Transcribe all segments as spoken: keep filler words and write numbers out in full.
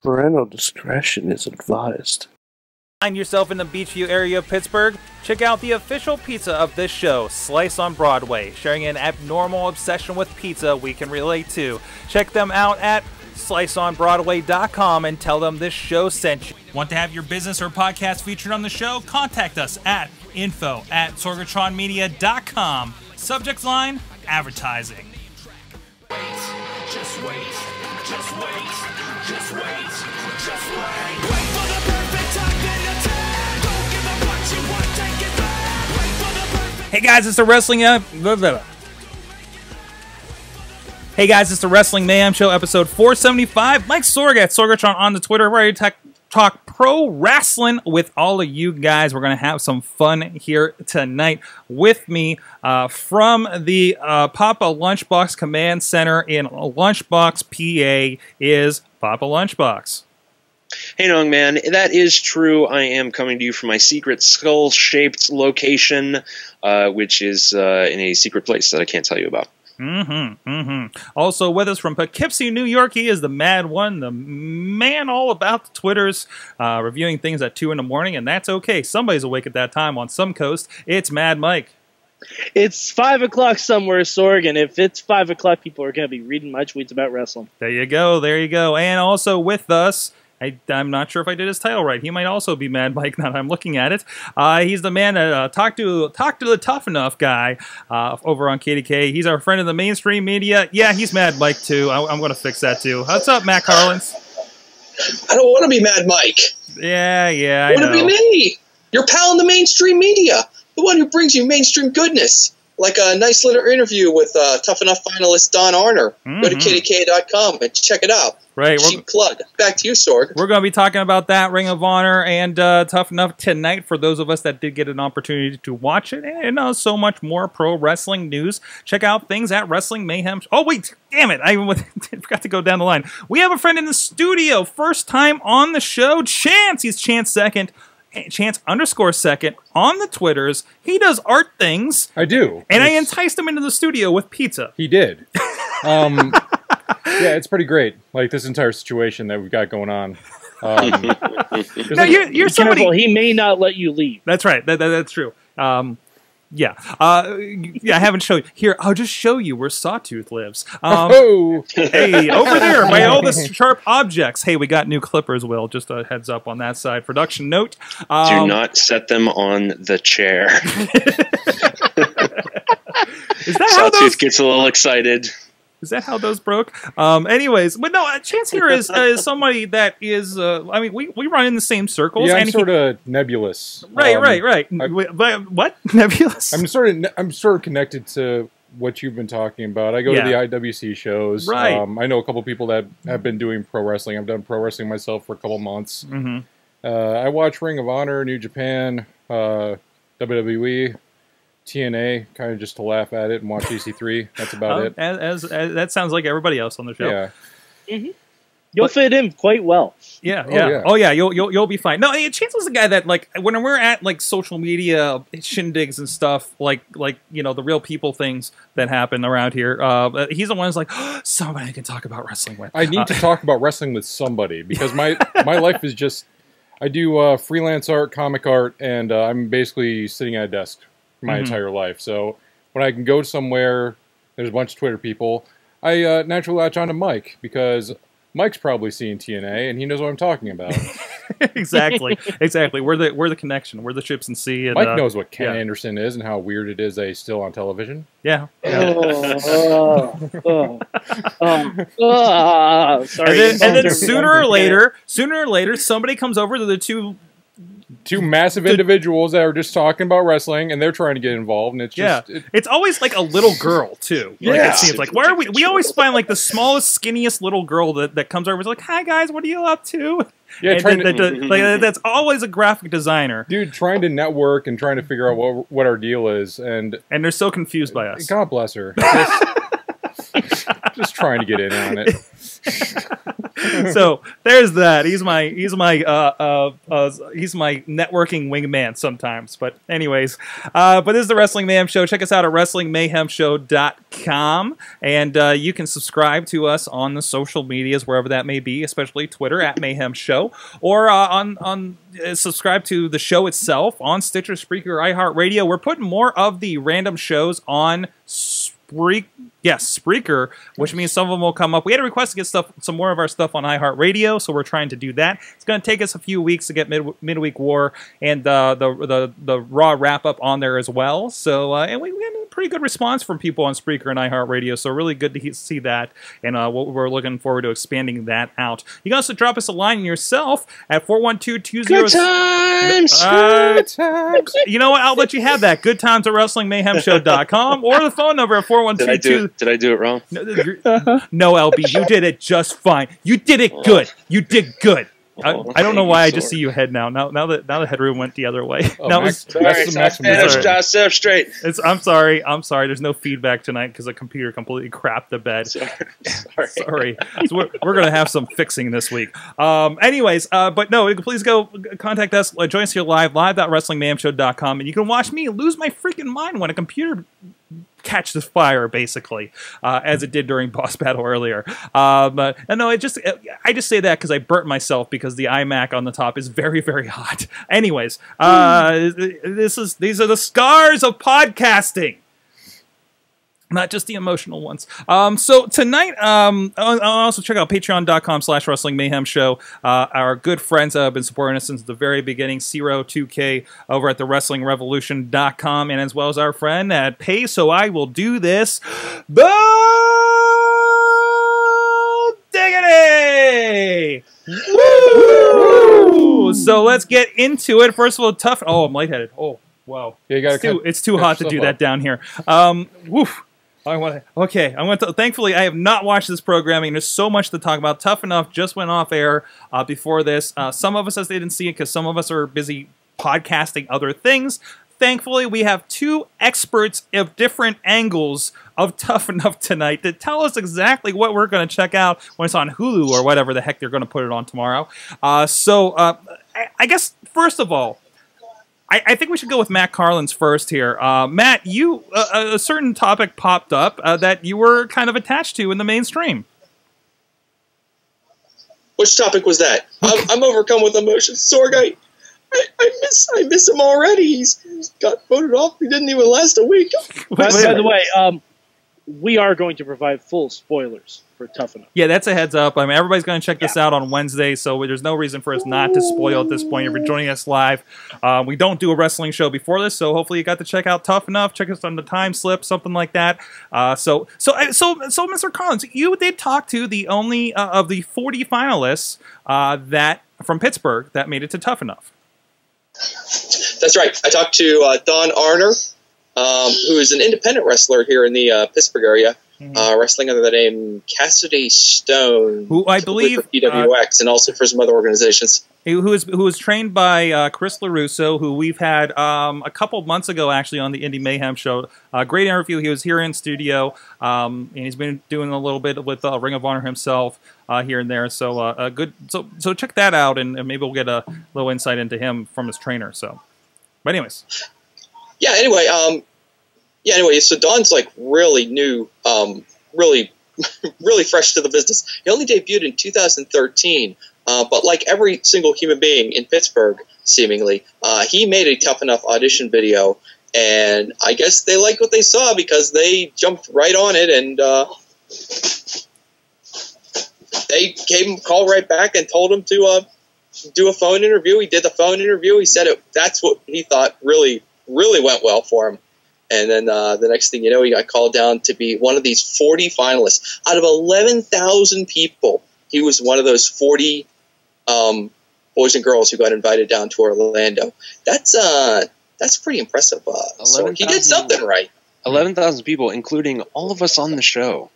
Parental discretion is advised. Find yourself in the Beachview area of Pittsburgh? Check out the official pizza of this show, Slice on Broadway, sharing an abnormal obsession with pizza we can relate to. Check them out at slice on broadway dot com and tell them this show sent you. Want to have your business or podcast featured on the show? Contact us at info at sorgatron media dot com. Subject line, advertising. Wait, just wait, just wait, just wait, just wait. Wait for the perfect time and attack. Don't give up what you want, take it back. Wait for the perfect. Hey guys, it's the Wrestling Up. Hey guys, it's the Wrestling Mayhem Show, episode four seventy-five. Mike Sorg at Sorgatron on the Twitter. We're ready to talk pro wrestling with all of you guys. We're going to have some fun here tonight. With me uh, from the uh, Papa Lunchbox Command Center in Lunchbox, P A is Papa Lunchbox. Hey, Nong Man. That is true. I am coming to you from my secret skull-shaped location, uh, which is uh, in a secret place that I can't tell you about. Mm-hmm, mm-hmm. Also with us from Poughkeepsie, New York, he is the Mad One, the man all about the Twitters, uh, reviewing things at two in the morning, and that's okay. Somebody's awake at that time on some coast. It's Mad Mike. It's five o'clock somewhere, Sorg, and if it's five o'clock, people are going to be reading my tweets about wrestling. There you go, there you go. And also with us... I, I'm not sure if I did his title right. He might also be Mad Mike now that I'm looking at it. Uh, he's the man that uh, talked to talked to the Tough Enough guy uh, over on K D K. He's our friend of the mainstream media. Yeah, he's Mad Mike, too. I, I'm going to fix that, too. What's up, Matt Carlins? I don't want to be Mad Mike. Yeah, yeah, I know. I want to be me. Your pal in the mainstream media. The one who brings you mainstream goodness. Like a nice little interview with uh, Tough Enough finalist Don Harner. Mm-hmm. Go to K D K dot com and check it out. Right, cheap plug. Back to you, Sorg. We're going to be talking about that, Ring of Honor, and uh, Tough Enough tonight for those of us that did get an opportunity to watch it. And uh, so much more pro wrestling news. Check out things at Wrestling Mayhem. Oh, wait, damn it. I forgot to go down the line. We have a friend in the studio. First time on the show, Chance. He's Chance Second. Chance underscore second on the Twitters. He does art things. I do. And it's... I enticed him into the studio with pizza. He did. Um, yeah, it's pretty great. Like this entire situation that we've got going on. Um, no, you're, you're somebody... Careful, he may not let you leave. That's right. That, that, that's true. Um, yeah. Uh, yeah. I haven't shown you. Here, I'll just show you where Sawtooth lives. Um, oh. Hey, over there by all the sharp objects. Hey, we got new clippers, Will. Just a heads up on that side. Production note. Um, Do not set them on the chair. Is that how those... Sawtooth gets a little excited. Is that how those broke? Um, anyways, but no, Chance here is, uh, is somebody that is, uh, I mean, we, we run in the same circles. Yeah, I'm sort of nebulous. Right, um, right, right. I, what? Nebulous? I'm sort of I'm sort of connected to what you've been talking about. I go yeah. to the I W C shows. Right. Um, I know a couple people that have been doing pro wrestling. I've done pro wrestling myself for a couple months. Mm-hmm. uh, I watch Ring of Honor, New Japan, uh, W W E. T N A, kind of just to laugh at it and watch E C three. That's about um, it. As, as, as that sounds like everybody else on the show. Yeah, mm-hmm. You'll but, fit in quite well. Yeah, oh, yeah, yeah. Oh yeah, you'll you'll you'll be fine. No, Chance was the guy that like when we're at like social media shindigs and stuff, like like you know the real people things that happen around here. Uh, he's the one who's like oh, somebody I can talk about wrestling with. I need uh, to talk about wrestling with somebody because my my life is just I do uh, freelance art, comic art, and uh, I'm basically sitting at a desk. My mm-hmm. entire life. So when I can go somewhere, there's a bunch of Twitter people, I uh, naturally latch on to Mike because Mike's probably seeing T N A and he knows what I'm talking about. Exactly. Exactly. We're the we're the connection. We're the ships and sea. And, Mike uh, knows what Ken yeah. Anderson is and how weird it is that he's still on television. Yeah. yeah. Oh, oh, oh, oh, sorry. And then, and then sooner or later, sooner or later, somebody comes over to the two Two massive individuals that are just talking about wrestling, and they're trying to get involved, and it's just... Yeah. It, it's always, like, a little girl, too. Like, yeah. It seems like, why are we... We always find, like, the smallest, skinniest little girl that, that comes over and is like, hi, guys, what are you up to? Yeah, and trying that, to... That, like, that's always a graphic designer. Dude, trying to network and trying to figure out what, what our deal is, and... And they're so confused by us. God bless her. Just, just trying to get in on it. So there's that. He's my he's my uh, uh, uh he's my networking wingman sometimes. But anyways, uh, but this is the Wrestling Mayhem Show. Check us out at wrestling mayhem show dot com, and uh, you can subscribe to us on the social medias wherever that may be, especially Twitter at Mayhem Show, or uh, on on uh, subscribe to the show itself on Stitcher, Spreaker, iHeartRadio. We're putting more of the random shows on Spreaker. Yes, Spreaker, which means some of them will come up. We had a request to get stuff, some more of our stuff on iHeartRadio, so we're trying to do that. It's going to take us a few weeks to get mid Midweek War and uh, the the the Raw wrap up on there as well. So uh, and we, we had a pretty good response from people on Spreaker and iHeartRadio, so really good to see that. And uh, we're looking forward to expanding that out. You can also drop us a line yourself at four one two two zero. Good times, uh, good times. You know what? I'll let you have that. Good times at wrestling mayhem show dot com or the phone number at four one two two. Did I do it wrong? No, no, L B, you did it just fine. You did it good. You did good. I, I don't know why I just see you head now. Now, now that now the headroom went the other way. Oh, that was, sorry, that's the maximum. I set up straight. It's, I'm sorry. I'm sorry. There's no feedback tonight because the computer completely crapped the bed. Sorry. sorry. sorry. So we're we're gonna have some fixing this week. Um. Anyways, uh. But no, please go contact us. Uh, join us here live live dot wrestling mayhem show dot com, and you can watch me lose my freaking mind when a computer catch the fire, basically, uh, as it did during Boss Battle earlier. Um, uh, and no, it just, it, I just say that because I burnt myself because the iMac on the top is very, very hot. Anyways, uh, mm. this is these are the scars of podcasting. Not just the emotional ones. Um, so tonight, um, I'll, I'll also check out patreon dot com slash wrestling mayhem show. Uh, our good friends have been supporting us since the very beginning. Zero two K over at the wrestling revolution dot com, and as well as our friend at Pay So I Will Do This. Bo Diggity! Woo! So let's get into it. First of all, tough. Oh, I'm lightheaded. Oh. Wow, yeah, you gotta it's, too, it's too hot to do that up. down here. Um, woof. I want to, okay, I want to. Thankfully, I have not watched this programming. There's so much to talk about. Tough Enough just went off air uh, before this. Uh, some of us as they didn't see it because some of us are busy podcasting other things. Thankfully, we have two experts of different angles of Tough Enough tonight to tell us exactly what we're going to check out when it's on Hulu or whatever the heck they're going to put it on tomorrow. Uh, so, uh, I, I guess first of all. I, I think we should go with Matt Carlins first here. Uh, Matt, you uh, a certain topic popped up uh, that you were kind of attached to in the mainstream. Which topic was that? I'm, I'm overcome with emotion. Sorg, I, I, I miss I miss him already. He's, he's got voted off. He didn't even last a week. By, by the way, um, we are going to provide full spoilers for Tough Enough. Yeah, that's a heads up. I mean, everybody's going to check this yeah. out on Wednesday, so there's no reason for us not to spoil at this point. If you're joining us live, uh, we don't do a wrestling show before this, so hopefully you got to check out Tough Enough. Check us on the time slip, something like that. Uh, so, so, so, so, Mister Collins, you did talk to the only uh, of the forty finalists uh, that from Pittsburgh that made it to Tough Enough. That's right. I talked to uh, Don Harner, um, who is an independent wrestler here in the uh, Pittsburgh area. Uh, wrestling under the name Cassidy Stone, who I believe for P W X uh, and also for some other organizations, who is who is trained by uh, Chris LaRusso, who we've had um, a couple months ago actually on the Indie Mayhem Show. Uh, great interview. He was here in studio, um, and he's been doing a little bit with uh, Ring of Honor himself uh, here and there. So uh, a good. So so check that out, and, and maybe we'll get a little insight into him from his trainer. So, but anyways, yeah. Anyway. Um, Yeah, anyway, so Don's like really new, um, really, really fresh to the business. He only debuted in two thousand thirteen, uh, but like every single human being in Pittsburgh, seemingly, uh, he made a Tough Enough audition video, and I guess they liked what they saw because they jumped right on it, and uh, they gave him a call right back and told him to uh, do a phone interview. He did the phone interview. He said it, that's what he thought really, really went well for him. And then uh, the next thing you know, he got called down to be one of these forty finalists. Out of eleven thousand people, he was one of those forty um, boys and girls who got invited down to Orlando. That's uh, that's pretty impressive. Uh, eleven, so he did something right. eleven thousand people, including all of us on the show.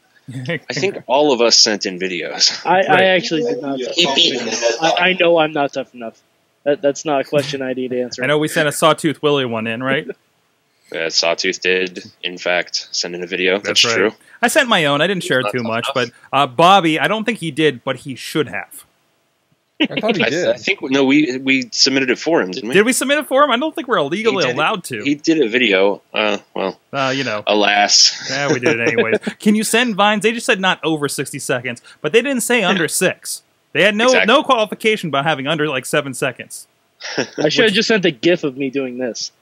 I think all of us sent in videos. I, right. I actually did not. I, I know I'm not Tough Enough. That, that's not a question I need to answer. I know we sent a Sawtooth Willie one in, right? Uh, Sawtooth did, in fact, send in a video. That's, That's right. true. I sent my own. I didn't share Not too much, enough. but uh, Bobby, I don't think he did, but he should have. I thought he did. I, I think no, we we submitted it for him, didn't we? Did we submit it for him? I don't think we're illegally allowed to. He did a video. Uh, well, uh, you know, alas. Yeah, we did it anyways. Can you send vines? They just said not over sixty seconds, but they didn't say under six. They had no exactly. no qualification about having under like seven seconds. I should have just sent a GIF of me doing this.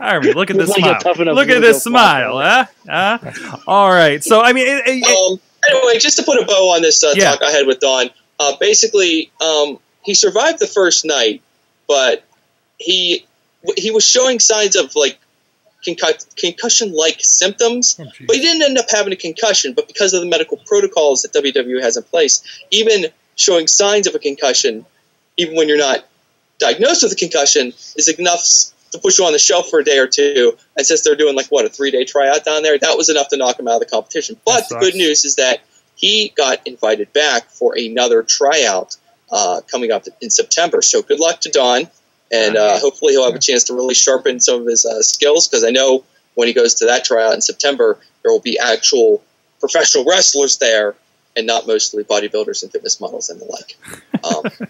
All right, look at this smile. Look at this smile, huh? huh? All right, so I mean, it, it, it, um, anyway, just to put a bow on this uh, yeah. talk I had with Don, uh, basically, um, he survived the first night, but he he was showing signs of like concu concussion-like symptoms, oh, but he didn't end up having a concussion. But because of the medical protocols that W W E has in place, even showing signs of a concussion, even when you're not diagnosed with a concussion, is enough to push you on the shelf for a day or two. And since they're doing like what, a three day tryout down there, that was enough to knock him out of the competition. But the good news is that he got invited back for another tryout uh, coming up in September. So good luck to Don, and uh, hopefully he'll have a chance to really sharpen some of his uh, skills, because I know when he goes to that tryout in September, there will be actual professional wrestlers there and not mostly bodybuilders and fitness models and the like. Um,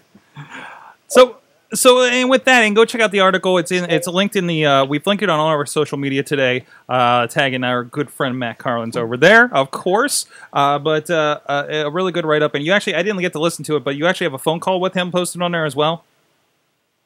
so. So, and with that, and go check out the article. It's in. It's linked in the. Uh, we've linked it on all of our social media today, uh, tagging our good friend Matt Carlins over there, of course. Uh, but uh, a really good write up, and you actually, I didn't get to listen to it, but you actually have a phone call with him posted on there as well.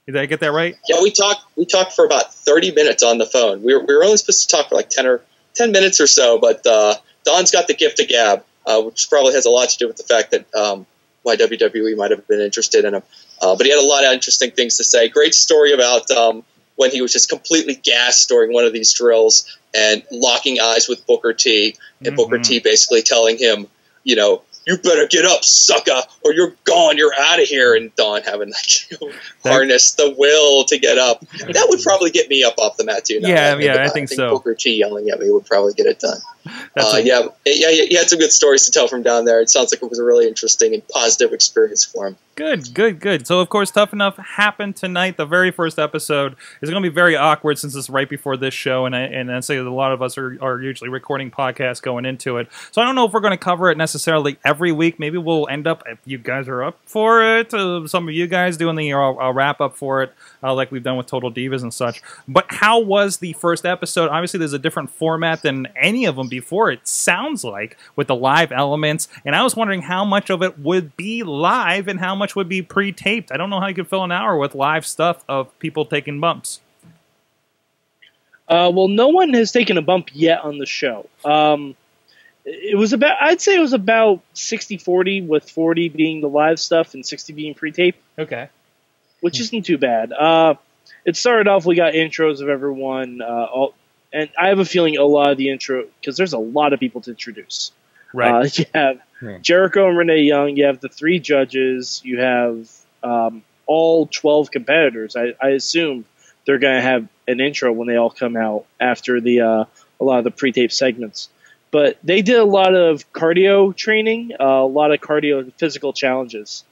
Did I get that right? Yeah, we talked. We talked for about thirty minutes on the phone. We were we were only supposed to talk for like ten or ten minutes or so, but uh, Don's got the gift of gab, uh, which probably has a lot to do with the fact that. Um, why W W E might have been interested in him. Uh, but he had a lot of interesting things to say. Great story about um, when he was just completely gassed during one of these drills and locking eyes with Booker T. And mm-hmm. Booker T basically telling him, you know, you better get up, sucker, or you're gone, you're out of here. And Don having like, you know, harness the will to get up. That would probably get me up off the mat too. Now yeah, I yeah, I think, I think so. Booker T yelling at me would probably get it done. Uh, yeah, yeah, he had some good stories to tell from down there. It sounds like it was a really interesting and positive experience for him. Good, good, good. So, of course, Tough Enough happened tonight. The very first episode is going to be very awkward since it's right before this show, and I, and I say that a lot of us are, are usually recording podcasts going into it. So I don't know if we're going to cover it necessarily every week. Maybe we'll end up, if you guys are up for it, uh, some of you guys doing the uh, wrap-up for it, uh, like we've done with Total Divas and such. But how was the first episode? Obviously, there's a different format than any of them before, it sounds like, with the live elements, and I was wondering how much of it would be live and how much would be pre-taped. I don't know how you could fill an hour with live stuff of people taking bumps. Uh, well, no one has taken a bump yet on the show. Um, it was about, I'd say it was about sixty forty, with forty being the live stuff and sixty being pre-taped. Okay. Which hmm. isn't too bad. Uh, it started off, we got intros of everyone, uh, all, and I have a feeling a lot of the intro, because there's a lot of people to introduce. Right. Uh, you have yeah. Jericho and Renee Young. You have the three judges. You have um, all twelve competitors. I, I assume they're going to have an intro when they all come out after the uh, a lot of the pre-tape segments. But they did a lot of cardio training, uh, a lot of cardio and physical challenges.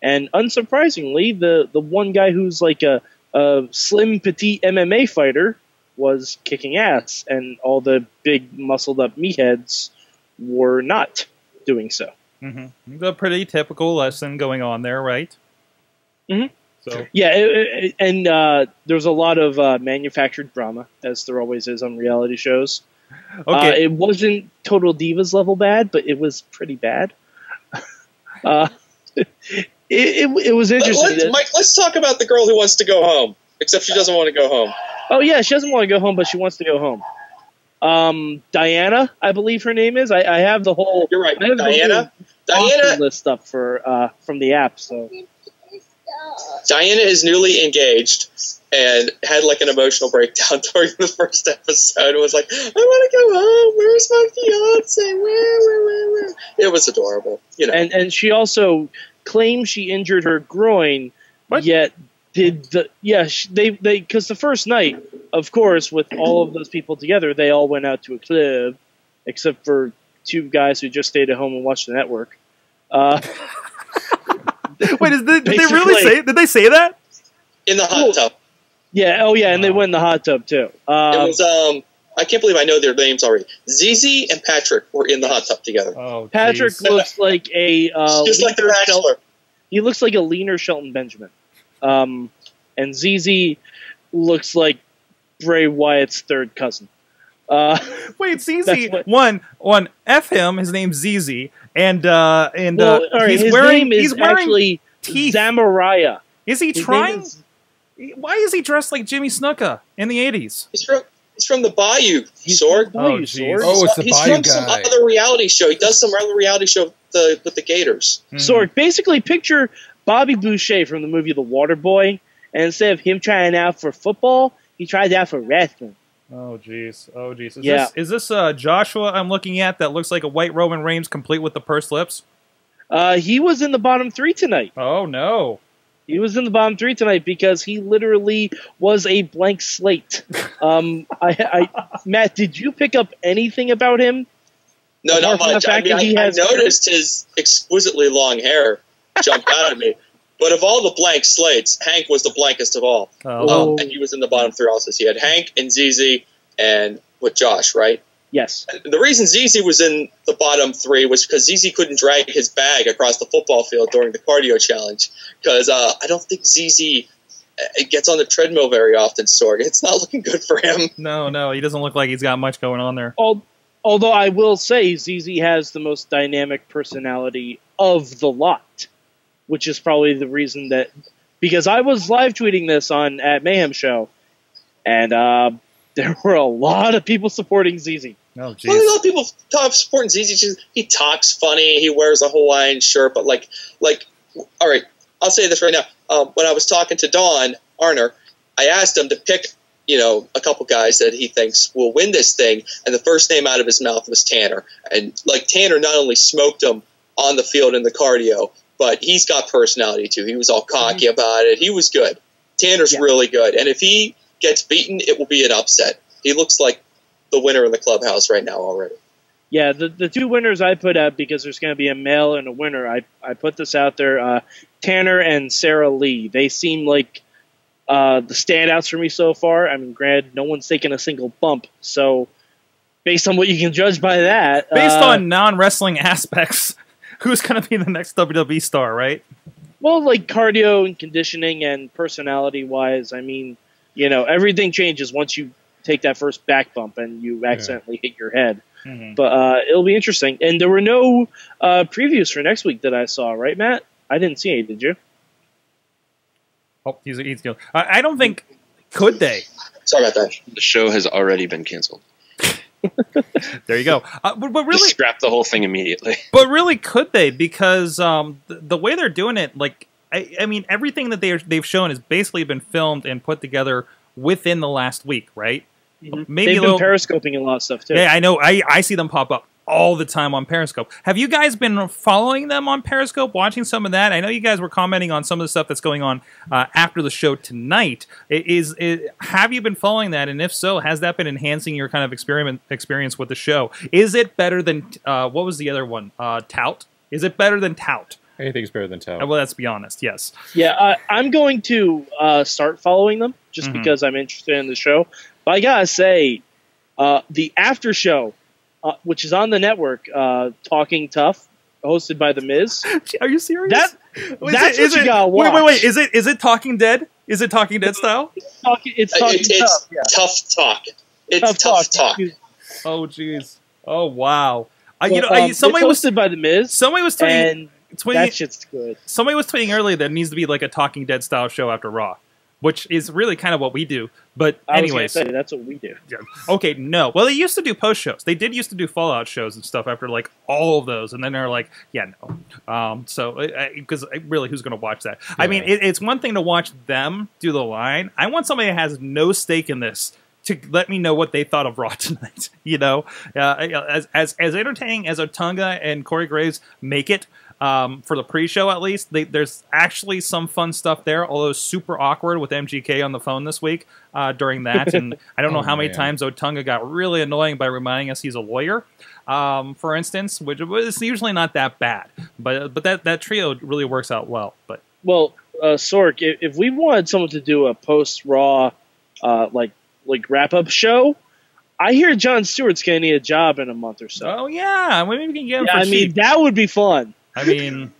And unsurprisingly, the, the one guy who's like a, a slim, petite M M A fighter was kicking ass, and all the big muscled up meatheads were not doing so. Mm-hmm. A pretty typical lesson going on there, right? Mm-hmm. So yeah, it, it, and uh, there's a lot of uh, manufactured drama, as there always is on reality shows. Okay, uh, it wasn't Total Divas level bad, but it was pretty bad. uh, it, it it was interesting. Let's, Mike, let's talk about the girl who wants to go home, except she doesn't want to go home. Oh, yeah, she doesn't want to go home, but she wants to go home. Um, Diana, I believe her name is. I, I have the whole... You're right, Diana. Diana list up for, uh, from the app, so... Diana is newly engaged and had, like, an emotional breakdown during the first episode. It was like, I want to go home. Where's my fiancé? Where, where, where, where? It was adorable, you know. And, and she also claimed she injured her groin, what? Yet... Did the yeah they they because the first night, of course, with all of those people together, they all went out to a club, except for two guys who just stayed at home and watched the network. Uh, Wait, is the, did they really say? Did they say that in the hot tub? Yeah. Oh, yeah. And they win the hot tub, too. Um, it was, um, I can't believe I know their names already. Z Z and Patrick were in the hot tub together. Oh, Patrick geez. looks like a. Uh, Just like the Bachelor. He looks like a leaner Shelton Benjamin. Um, and Z Z looks like Bray Wyatt's third cousin. Uh, Wait, Z Z, what, one, one, F him, his name's Z Z, and, uh, and, well, uh, right, he's his wearing, name is he's wearing actually teeth. Zamoraya. Is he his trying, is, why is he dressed like Jimmy Snuka in the eighties? He's from, he's from the Bayou, he's Sorg. The Bayou, oh, Sorg. Oh, it's the he's Bayou from guy. Some other reality show, he does some other reality show with the, with the Gators. Mm. Sorg, basically picture Bobby Boucher from the movie The Waterboy, and instead of him trying out for football, he tries out for wrestling. Oh jeez! Oh jeez! Is yeah. this is this uh, Joshua I'm looking at that looks like a white Roman Reigns complete with the pursed lips? Uh, he was in the bottom three tonight. Oh no! He was in the bottom three tonight because he literally was a blank slate. um, I, I Matt, did you pick up anything about him? No, not much. I mean, I, I noticed hair? his exquisitely long hair jumped out at me. But of all the blank slates, Hank was the blankest of all. Oh. Um, and he was in the bottom three also. He had Hank and Z Z and with Josh, right? Yes. And the reason Z Z was in the bottom three was because Z Z couldn't drag his bag across the football field during the cardio challenge. Because uh, I don't think Z Z gets on the treadmill very often, Sorg. It's not looking good for him. No, no. He doesn't look like he's got much going on there. Although I will say Z Z has the most dynamic personality of the lot. Which is probably the reason that, because I was live tweeting this on at Mayhem Show, and uh, there were a lot of people supporting Z Z. Oh, geez. Well, a lot of people supporting Z Z. He talks funny. He wears a Hawaiian shirt, but like, like, all right, I'll say this right now. Um, when I was talking to Don Harner, I asked him to pick, you know, a couple guys that he thinks will win this thing, and the first name out of his mouth was Tanner, and like Tanner not only smoked him on the field in the cardio. But he's got personality, too. He was all cocky mm-hmm. about it. He was good. Tanner's yeah. really good. And if he gets beaten, it will be an upset. He looks like the winner in the clubhouse right now already. Yeah, the, the two winners I put out, because there's going to be a male and a winner, I, I put this out there, uh, Tanner and Sarah Lee. They seem like uh, the standouts for me so far. I mean, granted, no one's taken a single bump. So based on what you can judge by that. Based uh, on non-wrestling aspects. Who's going to be the next W W E star, right? Well, like cardio and conditioning and personality-wise, I mean, you know, everything changes once you take that first back bump and you accidentally yeah. hit your head. Mm-hmm. But uh, it'll be interesting. And there were no uh, previews for next week that I saw, right, Matt? I didn't see any, did you? Oh, he's he's going. I don't think could they. Sorry about that. The show has already been canceled. There you go. Uh, but, but really, just scrap the whole thing immediately. But really, could they? Because um, the, the way they're doing it, like I, I mean, everything that they are, they've shown has basically been filmed and put together within the last week, right? Mm-hmm. Maybe they've a little, been periscoping a lot of stuff too. Yeah, I know. I I see them pop up all the time on Periscope. Have you guys been following them on Periscope, watching some of that? I know you guys were commenting on some of the stuff that's going on uh, after the show tonight. Is, is have you been following that? And if so, has that been enhancing your kind of experiment experience with the show? Is it better than, uh, what was the other one? Uh, Tout? Is it better than Tout? Anything's better than Tout. Well, let's be honest, yes. Yeah, uh, I'm going to uh, start following them just mm-hmm. because I'm interested in the show. But I gotta say, uh, the after show, Uh, which is on the network, uh, Talking Tough, hosted by The Miz. Are you serious? That, that's it, what is you it, gotta watch. Wait, wait, wait. Is it, is it Talking Dead? Is it Talking Dead style? It's Talking, it's talking it, it's tough, yeah. tough Talk. It's Tough, tough Talk. talk. Oh, jeez. Oh, wow. I, well, you know, um, I, somebody it's hosted was, by The Miz. Somebody was tweeting. tweeting that shit's good. Somebody was tweeting earlier that it needs to be like a Talking Dead style show after Raw. Which is really kind of what we do, but anyways, I was gonna say, that's what we do. Yeah. Okay, no. Well, they used to do post shows. They did used to do Fallout shows and stuff after like all of those, and then they're like, yeah, no. Um, so because really, who's going to watch that? Yeah. I mean, it, it's one thing to watch them do the line. I want somebody that has no stake in this to let me know what they thought of Raw tonight. You know, uh, as as as entertaining as Otunga and Corey Graves make it. Um, for the pre-show, at least, they, there's actually some fun stuff there, although super awkward with M G K on the phone this week uh, during that. And I don't know oh, how many man. times Otunga got really annoying by reminding us he's a lawyer, um, for instance, which is usually not that bad. But but that, that trio really works out well. But Well, uh, Sork, if, if we wanted someone to do a post-Raw uh, like like wrap-up show, I hear Jon Stewart's going to need a job in a month or so. Oh, yeah. Maybe we can get him yeah, for I cheap. mean, that would be fun. I mean...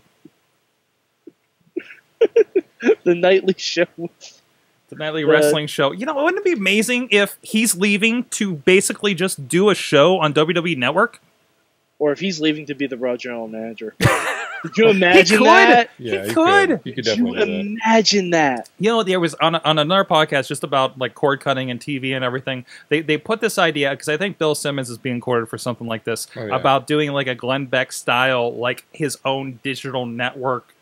the nightly show. The nightly uh, wrestling show. You know, wouldn't it be amazing if he's leaving to basically just do a show on W W E Network? Or if he's leaving to be the Raw General Manager. Could you imagine he that? Could. Yeah, he, he could. could. He could definitely Could you do that. imagine that? You know, there was on, a, on another podcast just about like cord cutting and T V and everything. They they put this idea, because I think Bill Simmons is being courted for something like this, oh, yeah. about doing like a Glenn Beck style, like his own digital network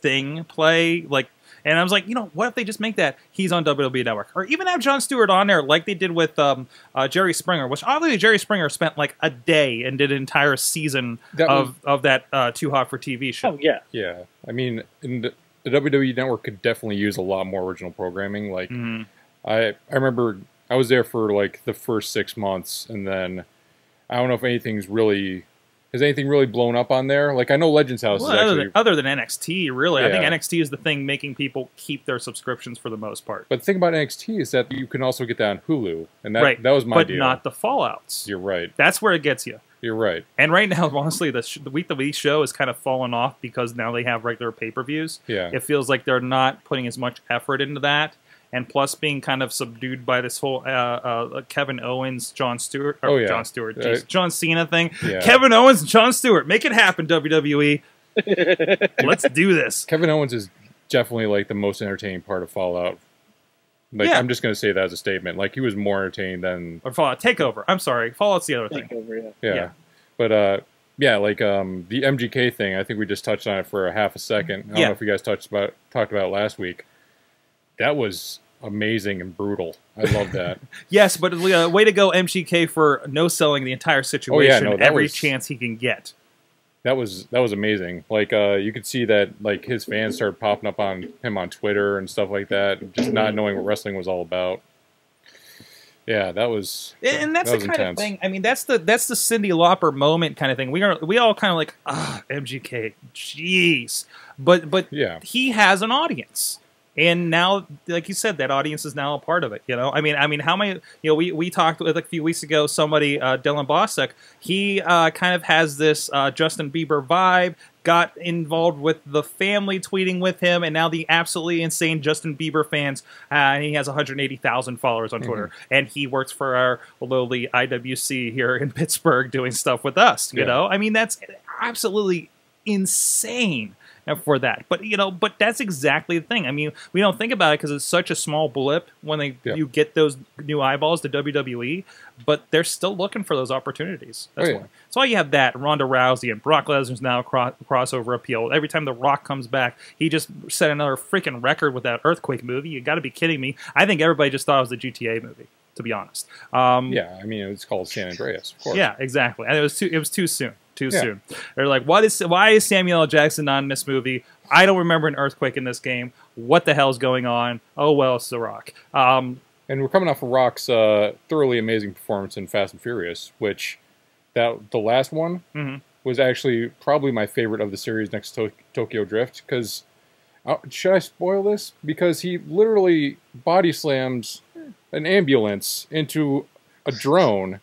thing play. Like, and I was like, you know, what if they just make that he's on W W E Network? Or even have Jon Stewart on there like they did with um, uh, Jerry Springer, which obviously Jerry Springer spent like a day and did an entire season that of, was, of that uh, Too Hot for T V show. Oh, yeah. Yeah. I mean, in the, the W W E Network could definitely use a lot more original programming. Like, mm-hmm. I, I remember I was there for like the first six months, and then I don't know if anything's really... Has anything really blown up on there? Like, I know Legends House well, is other actually... Than, other than N X T, really. Yeah. I think N X T is the thing making people keep their subscriptions for the most part. But the thing about N X T is that you can also get that on Hulu. And that, right. that was my but deal. But not the Fallouts. You're right. That's where it gets you. You're right. And right now, honestly, the week-to-week show is kind of fallen off because now they have regular pay-per-views. Yeah. It feels like they're not putting as much effort into that. And plus being kind of subdued by this whole uh, uh, Kevin Owens, Jon Stewart, or oh, yeah. Jon Stewart, uh, John Cena thing. Yeah. Kevin Owens and Jon Stewart. Make it happen, W W E. Let's do this. Kevin Owens is definitely like the most entertaining part of Fallout. Like, yeah. I'm just going to say that as a statement. Like, he was more entertaining than... Or Fallout Takeover. I'm sorry. Fallout's the other thing. Takeover, yeah. Yeah. yeah. But, uh, yeah, like um, the M G K thing, I think we just touched on it for a half a second. I don't yeah. know if you guys touched about talked about it last week. That was amazing and brutal. I love that. Yes, but uh, way to go, M G K, for no-selling the entire situation oh, yeah, no, every was, chance he can get. That was that was amazing. Like uh, you could see that like his fans started popping up on him on Twitter and stuff like that, just not knowing what wrestling was all about. Yeah, that was and, and that's that the kind intense. of thing. I mean, that's the that's the Cyndi Lauper moment kind of thing. We are we all kind of like ah M G K, jeez, but but yeah. he has an audience. And now, like you said, that audience is now a part of it. You know, I mean, I mean, how many? You know, we we talked like a few weeks ago. Somebody, uh, Dylan Bosek, he uh, kind of has this uh, Justin Bieber vibe. Got involved with the family tweeting with him, and now the absolutely insane Justin Bieber fans. Uh, and he has one hundred eighty thousand followers on mm-hmm. Twitter, and he works for our lowly I W C here in Pittsburgh, doing stuff with us. You yeah. know, I mean, that's absolutely insane. For that, but you know, but that's exactly the thing. I mean, we don't think about it because it's such a small blip when they yeah. you get those new eyeballs to W W E, but they're still looking for those opportunities. That's oh, yeah. why. That's why you have that Ronda Rousey and Brock Lesnar's now cross crossover appeal. Every time The Rock comes back, he just set another freaking record with that Earthquake movie. You got to be kidding me! I think everybody just thought it was the G T A movie, to be honest. Um, yeah, I mean, it's called San Andreas, of course. Yeah, exactly, and it was too it was too soon. Too yeah. soon. They're like, what is why is Samuel L. Jackson not in this movie? I don't remember an earthquake in this game. What the hell's going on? Oh well, it's The Rock. Um, and we're coming off of Rock's uh, thoroughly amazing performance in Fast and Furious, which that the last one mm-hmm. was actually probably my favorite of the series, next to Tokyo Drift. Because uh, should I spoil this? Because he literally body slams an ambulance into a drone.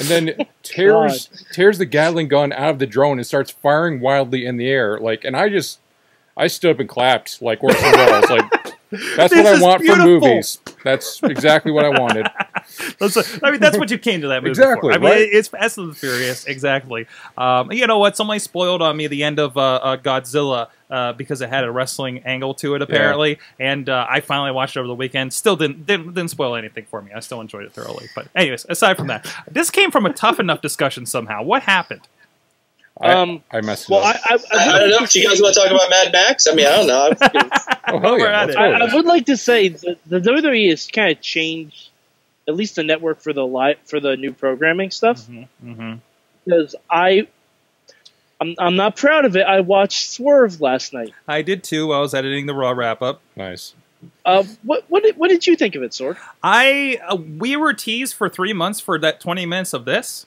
And then tears God. tears the Gatling gun out of the drone and starts firing wildly in the air. Like, and I just, I stood up and clapped like Orson Welles. Like, that's this what I want beautiful. from movies. That's exactly what I wanted. I mean, that's what you came to that movie exactly, for. I mean, right? It's Fast and the Furious, exactly. Um, you know what? Somebody spoiled on me the end of uh, uh, Godzilla uh, because it had a wrestling angle to it, apparently. Yeah. And uh, I finally watched it over the weekend. Still didn't, didn't didn't spoil anything for me. I still enjoyed it thoroughly. But anyways, aside from that, this came from a Tough Enough discussion somehow. What happened? I, um, I messed well, up. I, I, I, I don't know if you guys want to talk about Mad Max. I mean, I don't know. oh, hell yeah. I, I would like to say the, the W W E has kind of changed at least the network for the live, for the new programming stuff. Mm-hmm, mm-hmm. Because I, I'm, I'm not proud of it. I watched Swerve last night. I did too. While I was editing the Raw wrap up. Nice. Uh, what what did, what did you think of it, Sorg? I uh, we were teased for three months for that twenty minutes of this.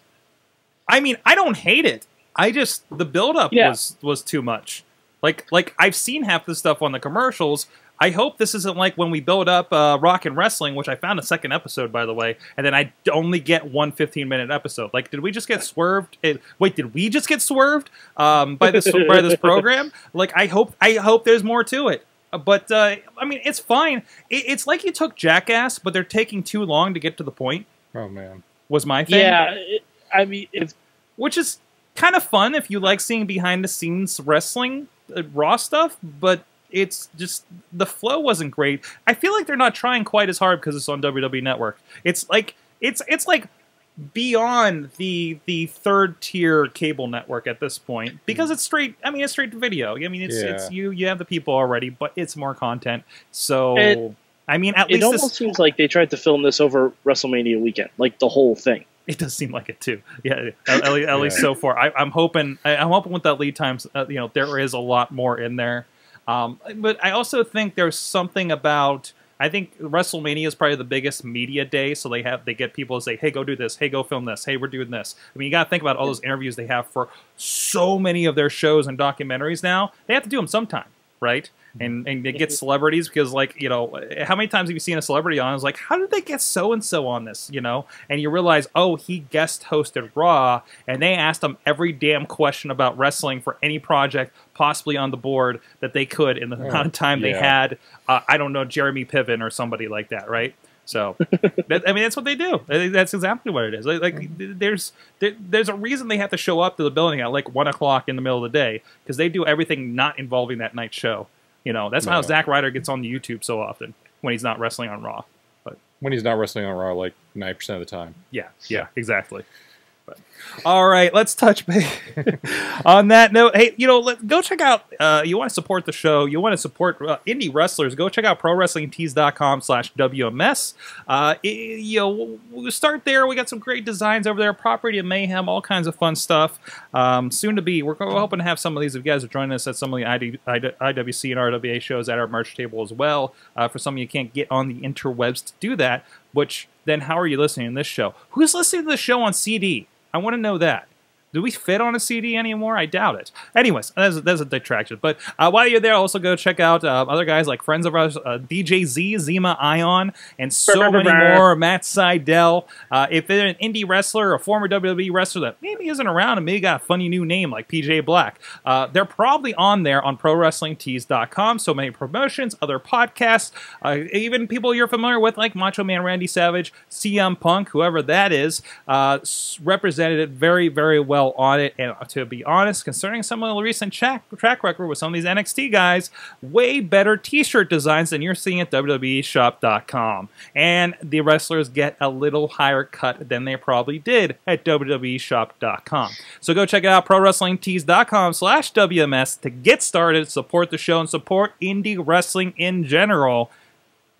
I mean, I don't hate it. I just the buildup yeah. was was too much. Like, like I've seen half this stuff on the commercials. I hope this isn't like when we build up uh, Rock and Wrestling, which I found a second episode, by the way, and then I only get one fifteen-minute episode. Like, did we just get swerved? It, wait, did we just get swerved um, by this by this program? Like, I hope I hope there's more to it. But uh, I mean, it's fine. It, it's like you took Jackass, but they're taking too long to get to the point. Oh man, was my thing. Yeah, it, I mean, it's which is kind of fun if you like seeing behind-the-scenes wrestling, uh, Raw stuff, but. It's just the flow wasn't great. I feel like they're not trying quite as hard because it's on W W E Network. It's like it's it's like beyond the the third tier cable network at this point because it's straight. I mean, it's straight to video. I mean, it's yeah. it's you you have the people already, but it's more content. So it, I mean, at it least it almost this, seems like they tried to film this over WrestleMania weekend, like the whole thing. It does seem like it too. Yeah, at, at yeah. least so far. I, I'm hoping I, I'm hoping with that lead times, uh, you know, there is a lot more in there. Um, but I also think there's something about, I think WrestleMania is probably the biggest media day, so they have they get people to say, hey, go do this, hey, go film this, hey, we're doing this. I mean, you got to think about all those interviews they have for so many of their shows and documentaries now. They have to do them sometime, right? And, and they get celebrities because, like, you know, how many times have you seen a celebrity on? It's like, how did they get so-and-so on this, you know? And you realize, oh, he guest hosted Raw, and they asked him every damn question about wrestling for any project possibly on the board that they could in the oh, amount of time yeah. they had, uh, I don't know, Jeremy Piven or somebody like that, right? So, that, I mean, that's what they do. That's exactly what it is. Like, like there's there, there's a reason they have to show up to the building at, like, one o'clock in the middle of the day because they do everything not involving that night's show. You know, that's no. how Zack Ryder gets on YouTube so often when he's not wrestling on Raw. But when he's not wrestling on Raw, like ninety percent of the time. Yeah, yeah, exactly. But, all right, let's touch base. On that note, hey, you know, let, go check out, uh, you want to support the show, you want to support uh, indie wrestlers, go check out pro wrestling tees dot com slash W M S. Uh, it, you know, we'll start there. We got some great designs over there, Property of Mayhem, all kinds of fun stuff. Um, soon to be, we're, we're hoping to have some of these, if you guys are joining us at some of the I D, I D, I W C and R W A shows at our merch table as well. Uh, for some of you can't get on the interwebs to do that, which then how are you listening to this show? Who's listening to the show on C D? I want to know that. Do we fit on a C D anymore? I doubt it. Anyways, that's a, that's a detraction. But uh, while you're there, also go check out uh, other guys like friends of ours, uh, D J Z, Zima Ion, and so many more, Matt Seidel. Uh, if they're an indie wrestler or a former W W E wrestler that maybe isn't around and maybe got a funny new name like P J Black, uh, they're probably on there on pro wrestling tees dot com. So many promotions, other podcasts, uh, even people you're familiar with like Macho Man Randy Savage, C M Punk, whoever that is, uh, represented it very, very well. On it, and to be honest, concerning some of the recent track, track record with some of these N X T guys, way better t-shirt designs than you're seeing at W W E shop dot com. And the wrestlers get a little higher cut than they probably did at W W E shop dot com. So go check it out, pro wrestling tees dot com slash W M S to get started, support the show, and support indie wrestling in general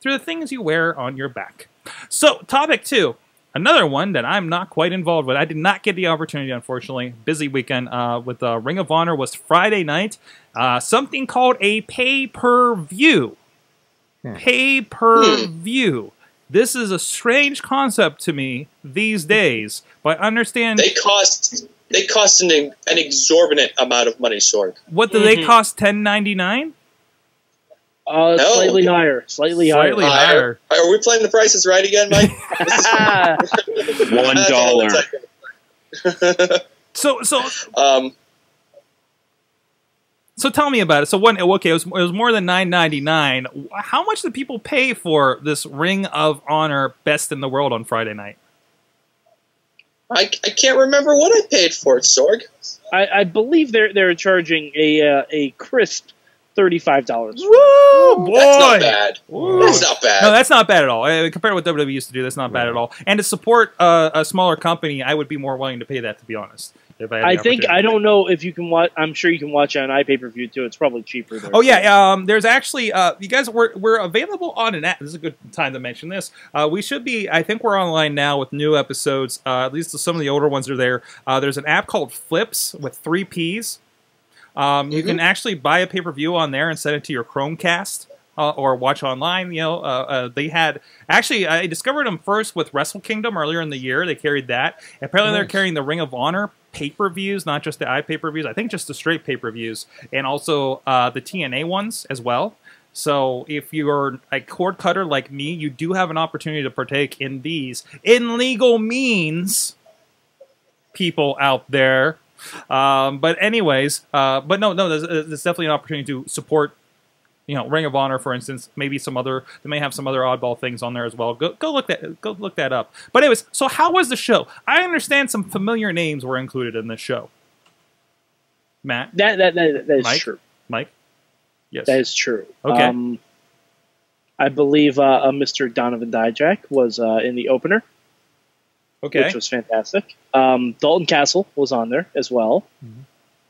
through the things you wear on your back. So, topic two. Another one that I'm not quite involved with. I did not get the opportunity, unfortunately. Busy weekend uh, with uh, Ring of Honor was Friday night. Uh, something called a pay-per-view. Hmm. Pay-per-view. This is a strange concept to me these days, but I understand... They cost, they cost an, an exorbitant amount of money, Sorg. What, do mm-hmm. they cost ten ninety-nine? Uh, no. Slightly higher. Slightly, slightly higher. higher. Are we playing the prices right again, Mike? One dollar. so, so, um, so tell me about it. So, one, okay, it was, it was more than nine ninety-nine. How much did people pay for this Ring of Honor Best in the World on Friday night? I, I can't remember what I paid for it, Sorg. I, I believe they're they're charging a uh, a crisp. Thirty-five dollars. Woo, boy! That's not bad. Ooh. That's not bad. No, that's not bad at all. Compared to what W W E used to do, that's not bad at all. And to support uh, a smaller company, I would be more willing to pay that, to be honest. If I, I think I don't know if you can watch. I'm sure you can watch on iPay-per-view too. It's probably cheaper there. Oh yeah, um, there's actually uh, you guys we're we're available on an app. This is a good time to mention this. Uh, we should be. I think we're online now with new episodes. Uh, at least some of the older ones are there. Uh, there's an app called Flips with three P's. Um, you mm-hmm. can actually buy a pay-per-view on there and send it to your Chromecast uh, or watch online. You know, uh, uh, they had actually I discovered them first with Wrestle Kingdom earlier in the year. They carried that. Apparently, nice. They're carrying the Ring of Honor pay-per-views, not just the iPay-per-views. I think just the straight pay-per-views, and also uh, the T N A ones as well. So if you're a cord cutter like me, you do have an opportunity to partake in these in legal means, people out there. Um, but anyways, uh, but no, no, there's, there's definitely an opportunity to support, you know, Ring of Honor, for instance. Maybe some other, they may have some other oddball things on there as well. Go, go look that, go look that up. But anyways, so how was the show? I understand some familiar names were included in this show. Matt, that that that, that is Mike? True. Mike, yes, that is true. Okay, um, I believe uh, uh, Mister Donovan Dijak was uh, in the opener. Okay. Which was fantastic. Um, Dalton Castle was on there as well. Mm-hmm.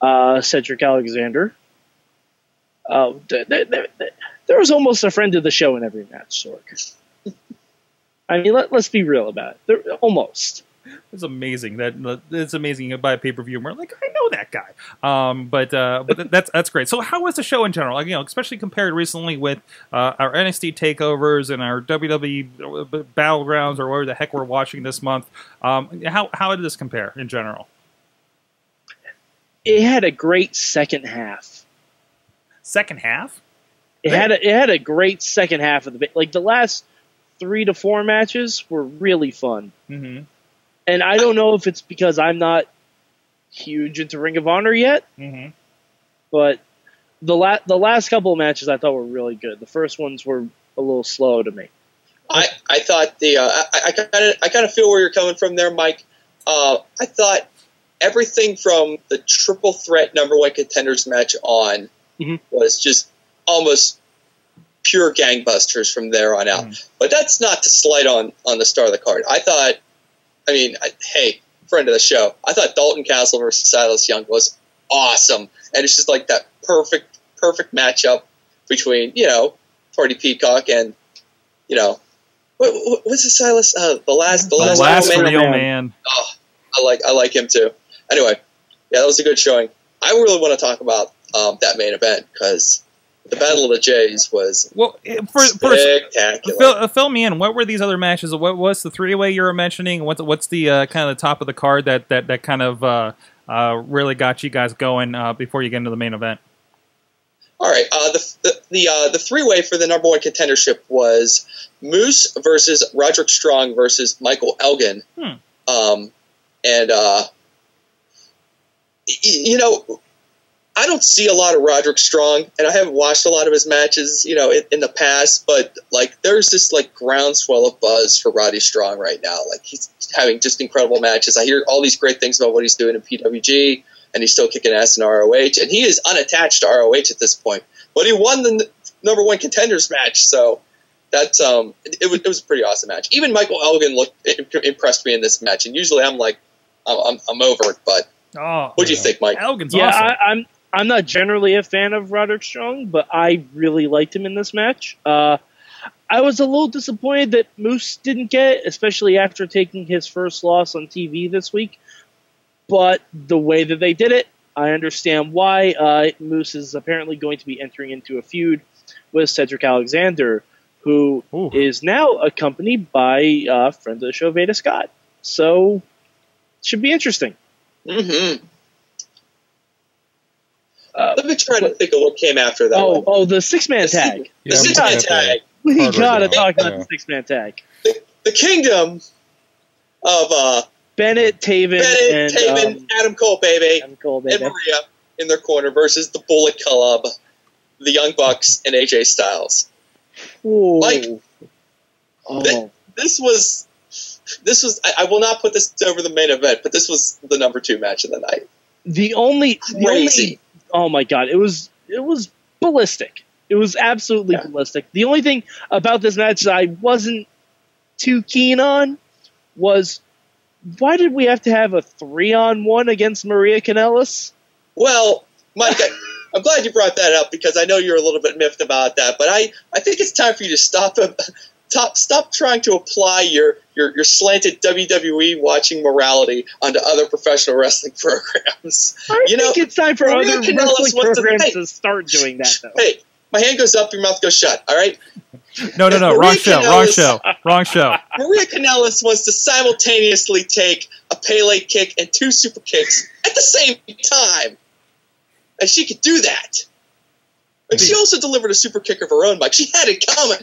uh, Cedric Alexander. Uh, th th th th there was almost a friend of the show in every match, Sorg. I mean, let, let's be real about it. There, almost. It's amazing that it's amazing you buy a pay-per-view. We're like, I know that guy. Um, but uh, but that's that's great. So how was the show in general? Like, you know, especially compared recently with uh, our N X T takeovers and our W W E Battlegrounds or whatever the heck we're watching this month. Um, how how did this compare in general? It had a great second half. Second half? It had a, it had a great second half of the like the last three to four matches were really fun. Mm-hmm. And I don't know if it's because I'm not huge into Ring of Honor yet, mm-hmm. but the, la the last couple of matches I thought were really good. The first ones were a little slow to me. I, I thought the uh, I kind of I kind of feel where you're coming from there, Mike. Uh, I thought everything from the triple threat number one contenders match on mm-hmm. was just almost pure gangbusters from there on out. Mm-hmm. But that's not to slight on on the star of the card. I thought. I mean, I, hey, friend of the show, I thought Dalton Castle versus Silas Young was awesome. And it's just like that perfect, perfect matchup between, you know, Party Peacock and, you know, what, what was it, Silas? Uh, the last, the last, the last real man. Real man. Oh, I like, I like him too. Anyway, yeah, that was a good showing. I really want to talk about um, that main event because the Battle of the Jays was well, for, spectacular. For, fill, fill me in. What were these other matches? What was the three-way you were mentioning? What's what's the uh, kind of the top of the card that that that kind of uh, uh, really got you guys going uh, before you get into the main event? All right, uh, the the the, uh, the three-way for the number one contendership was Moose versus Roderick Strong versus Michael Elgin, hmm. um, and uh, you know. I don't see a lot of Roderick Strong, and I haven't watched a lot of his matches, you know, in, in the past. But like, there's this like groundswell of buzz for Roddy Strong right now. Like, he's having just incredible matches. I hear all these great things about what he's doing in P W G, and he's still kicking ass in R O H, and he is unattached to R O H at this point. But he won the n number one contenders match, so that's um, it, it was it was a pretty awesome match. Even Michael Elgin looked impressed me in this match, and usually I'm like, I'm I'm, I'm over it. But oh, what do you think, Mike? Elgin's yeah, awesome. I, I'm. I'm not generally a fan of Roderick Strong, but I really liked him in this match. Uh, I was a little disappointed that Moose didn't get it, especially after taking his first loss on T V this week. But the way that they did it, I understand why. Uh, Moose is apparently going to be entering into a feud with Cedric Alexander, who Ooh. Is now accompanied by a uh, friend of the show, Veda Scott. So it should be interesting. Mm-hmm. Uh, Let me try to think of what came after that. Oh, one. oh, the six-man tag. The six-man yeah, six tag. We gotta talk about yeah. the six-man tag. The, the kingdom of uh, Bennett, Taven, Bennett, and, Taven um, Adam Cole, baby, Adam Cole, baby, and Maria in their corner versus the Bullet Club, the Young Bucks, and A J Styles. Ooh. Like, oh. th this was, this was. I, I will not put this over the main event, but this was the number two match of the night. The only crazy. The only Oh my god, it was it was ballistic. It was absolutely yeah. ballistic. The only thing about this match that I wasn't too keen on was why did we have to have a three on one against Maria Kanellis? Well, Mike, I, I'm glad you brought that up because I know you're a little bit miffed about that, but I, I think it's time for you to stop stop stop trying to apply your your your slanted W W E watching morality onto other professional wrestling programs. I you think know, it's time for Maria other Kanellis wrestling programs to, hey, to start doing that, though. Hey, my hand goes up, your mouth goes shut, all right? No, no, no. Wrong show. Wrong show. Wrong show. Maria Kanellis wants to simultaneously take a Pele kick and two super kicks at the same time. And she could do that. Like, she also delivered a super kick of her own, Mike. She had it coming.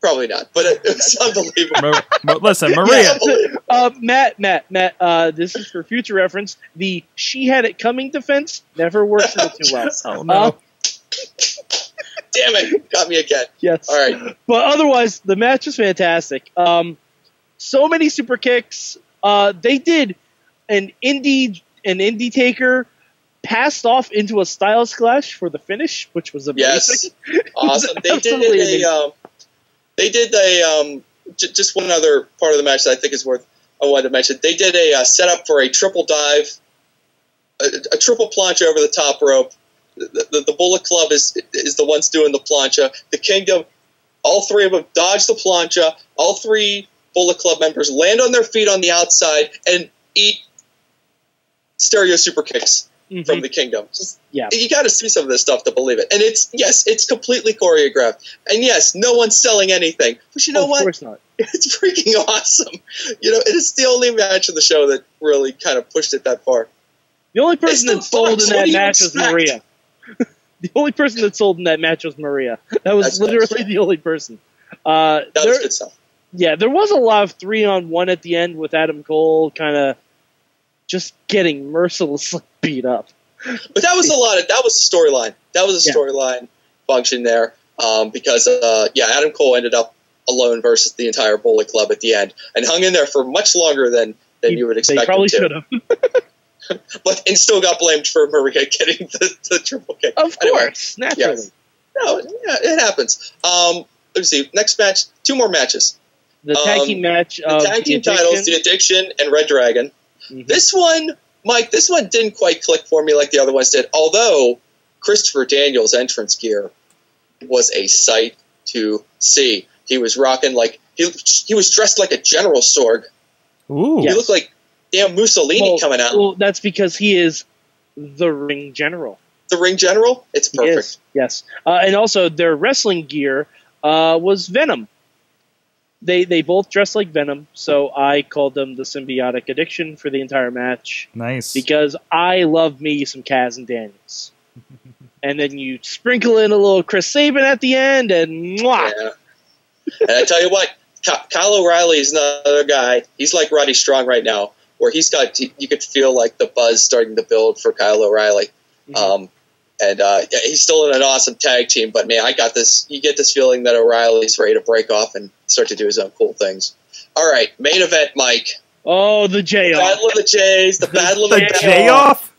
Probably not, but it, it was unbelievable. Ma Ma Listen, Maria. Yeah, uh, Matt, Matt, Matt, uh, this is for future reference. The she had it coming defense never works out too well. Oh, no. Uh, Damn it, got me again. Yes. All right. But otherwise, the match was fantastic. Um, so many super kicks. Uh, they did an indie, an indie taker passed off into a Styles Clash for the finish, which was amazing. Yes. Awesome. They did a, um, they did a, um, j just one other part of the match that I think is worth, I wanted to mention. They did a uh, setup for a triple dive, a, a triple planche over the top rope. The, the, the Bullet Club is is the ones doing the plancha. The Kingdom, all three of them dodge the plancha. All three Bullet Club members land on their feet on the outside and eat stereo super kicks mm-hmm. from the Kingdom. Just, yeah, you got to see some of this stuff to believe it. And it's yes, it's completely choreographed. And yes, no one's selling anything. But you know oh, of what? Of course not. It's freaking awesome. You know, it is the only match of the show that really kind of pushed it that far. The only person that sold in that match was Maria. The only person that sold in that match was Maria. That was that's literally the only person. Uh, that there, was good stuff. Yeah, there was a lot of three on one at the end with Adam Cole kind of just getting mercilessly beat up. But that was a lot of – that was a storyline. That was a storyline yeah. function there um, because, uh, yeah, Adam Cole ended up alone versus the entire Bullet Club at the end and hung in there for much longer than, than he, you would expect. They probably should have. But and still got blamed for Maria getting the, the triple kick. Of course, anyway, naturally. Yes. No, yeah, it happens. Um, let's see. Next match, two more matches. The um, tag team match, the tag team the titles, The Addiction and Red Dragon. Mm-hmm. This one, Mike, this one didn't quite click for me like the other ones did. Although Christopher Daniels' entrance gear was a sight to see. He was rocking like he he was dressed like a General Sorg. Ooh, he yes. looked like. Damn Mussolini well, coming out. Well, that's because he is the Ring General. The Ring General? It's perfect. Yes. Uh, and also, their wrestling gear uh, was Venom. They they both dressed like Venom, so I called them the Symbiotic Addiction for the entire match. Nice. Because I love me some Kaz and Daniels. And then you sprinkle in a little Chris Sabin at the end, and mwah! Yeah. And I tell you what, Kyle O'Reilly is another guy. He's like Roddy Strong right now. Where he's got, you could feel like the buzz starting to build for Kyle O'Reilly, mm-hmm. um, and uh, he's still in an awesome tag team. But man, I got this. You get this feeling that O'Reilly's ready to break off and start to do his own cool things. All right, main event, Mike. Oh, the J off, Battle of the J's, the Battle of the, the J off,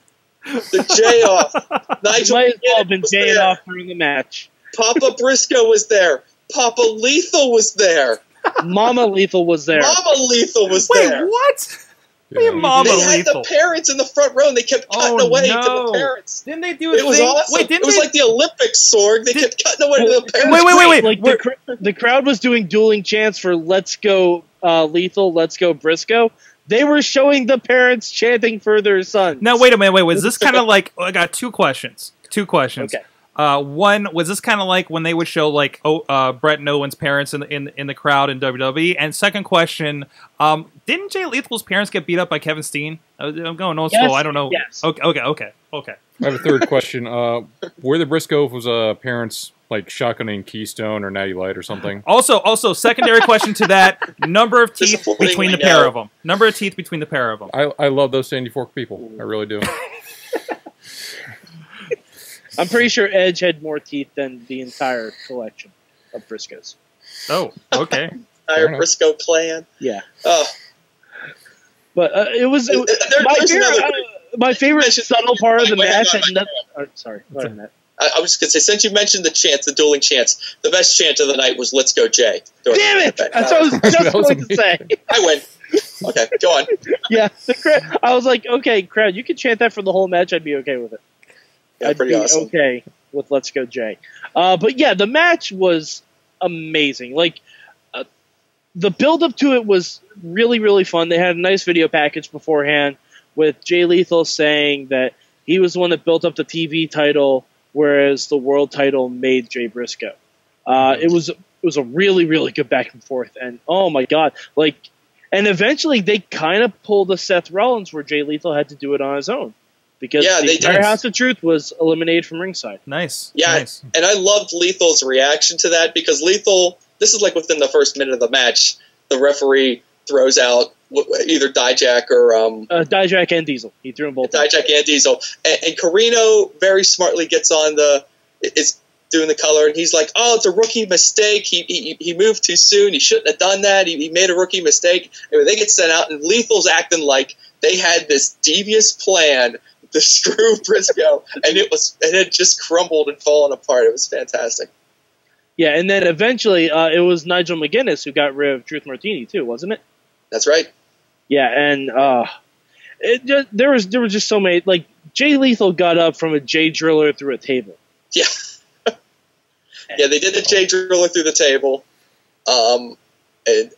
the J off. Nigel might as well have been J off during the match. Papa Briscoe was there. Papa Lethal was there. Mama Lethal was there. Mama Lethal was Wait, there. Wait, what? Yeah. Mama they had lethal. the parents in the front row, and they kept cutting oh, away no. to the parents. Didn't they do a it? Thing? Was awesome. Wait, didn't it was they... like the Olympics, Sorg. They Did... kept cutting away well, to the parents. Wait, wait, wait, wait. Like the, cr the crowd was doing dueling chants for "Let's go uh, Lethal," "Let's go Briscoe." They were showing the parents chanting for their sons. Now, wait a minute. Wait, was this kind of like? Oh, I got two questions. Two questions. Okay. Uh, one was this kind of like when they would show like oh, uh, Brett and Owen's parents in the in, in the crowd in W W E. And second question, um, didn't Jay Lethal's parents get beat up by Kevin Steen? I'm going old yes, school. I don't know. Yes. Okay, okay, okay, okay. I have a third question. Uh, were the Briscoe's uh, parents like shotgunning Keystone or Natty Light or something? Also, also secondary question to that: number of teeth between the know. pair of them. Number of teeth between the pair of them. I, I love those Sandy Fork people. I really do. I'm pretty sure Edge had more teeth than the entire collection of Briscoes. Oh, okay. Entire Briscoe clan. Yeah. Oh. But uh, it was, it was there, my, favorite, uh, my favorite mentioned, subtle part of the match. Oh, sorry, go ahead, Matt. I, I was going to say, since you mentioned the chants, the dueling chants, the best chant of the night was "Let's go, Jay." Damn it! That's what I was just going to say. I win. Okay, go on. Yeah, the crowd, I was like, okay, crowd, you can chant that for the whole match. I'd be okay with it. Yeah, I'd be awesome. okay with "Let's Go Jay." Uh, but yeah, the match was amazing. Like uh, the build-up to it was really, really fun. They had a nice video package beforehand with Jay Lethal saying that he was the one that built up the T V title, whereas the world title made Jay Briscoe. Uh, it was It was a really, really good back and forth. And oh my God, like, and eventually they kind of pulled a Seth Rollins where Jay Lethal had to do it on his own. Because yeah, the they entire did. House of Truth was eliminated from ringside. Nice. Yeah, nice. And I loved Lethal's reaction to that, because Lethal, this is like within the first minute of the match, the referee throws out either Dijak or... Um, uh, Dijak and Diesel. He threw them both. Dijak and Diesel. And, and Corino very smartly gets on the... It's doing the color, and he's like, oh, it's a rookie mistake. He he, he moved too soon. He shouldn't have done that. He, he made a rookie mistake. Anyway, they get sent out, and Lethal's acting like they had this devious plan to screw Briscoe, and it was and it just crumbled and fallen apart. It was fantastic. Yeah, and then eventually uh, it was Nigel McGuinness who got rid of Truth Martini too, wasn't it? That's right. Yeah, and uh, it, there was there were just so many. Like, Jay Lethal got up from a Jay Driller through a table. Yeah. Yeah, they did the Jay Driller through the table. Um, and,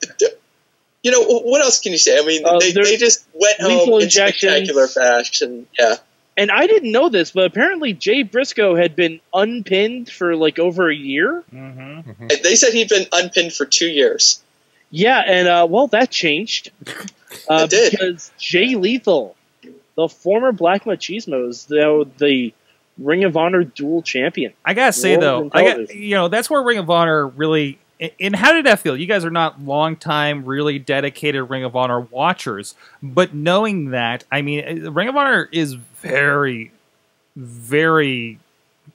you know, what else can you say? I mean, uh, they, they just went home in spectacular fashion. Yeah. And I didn't know this, but apparently Jay Briscoe had been unpinned for like over a year. Mm-hmm. Mm-hmm. And they said he'd been unpinned for two years. Yeah, and, uh, well, that changed. Uh, it did. Because Jay Lethal, the former Black Machismo, is the... the Ring of Honor dual champion. I gotta say though, I got, you know, that's where Ring of Honor really. And how did that feel? You guys are not long-time, really dedicated Ring of Honor watchers, but knowing that, I mean, Ring of Honor is very, very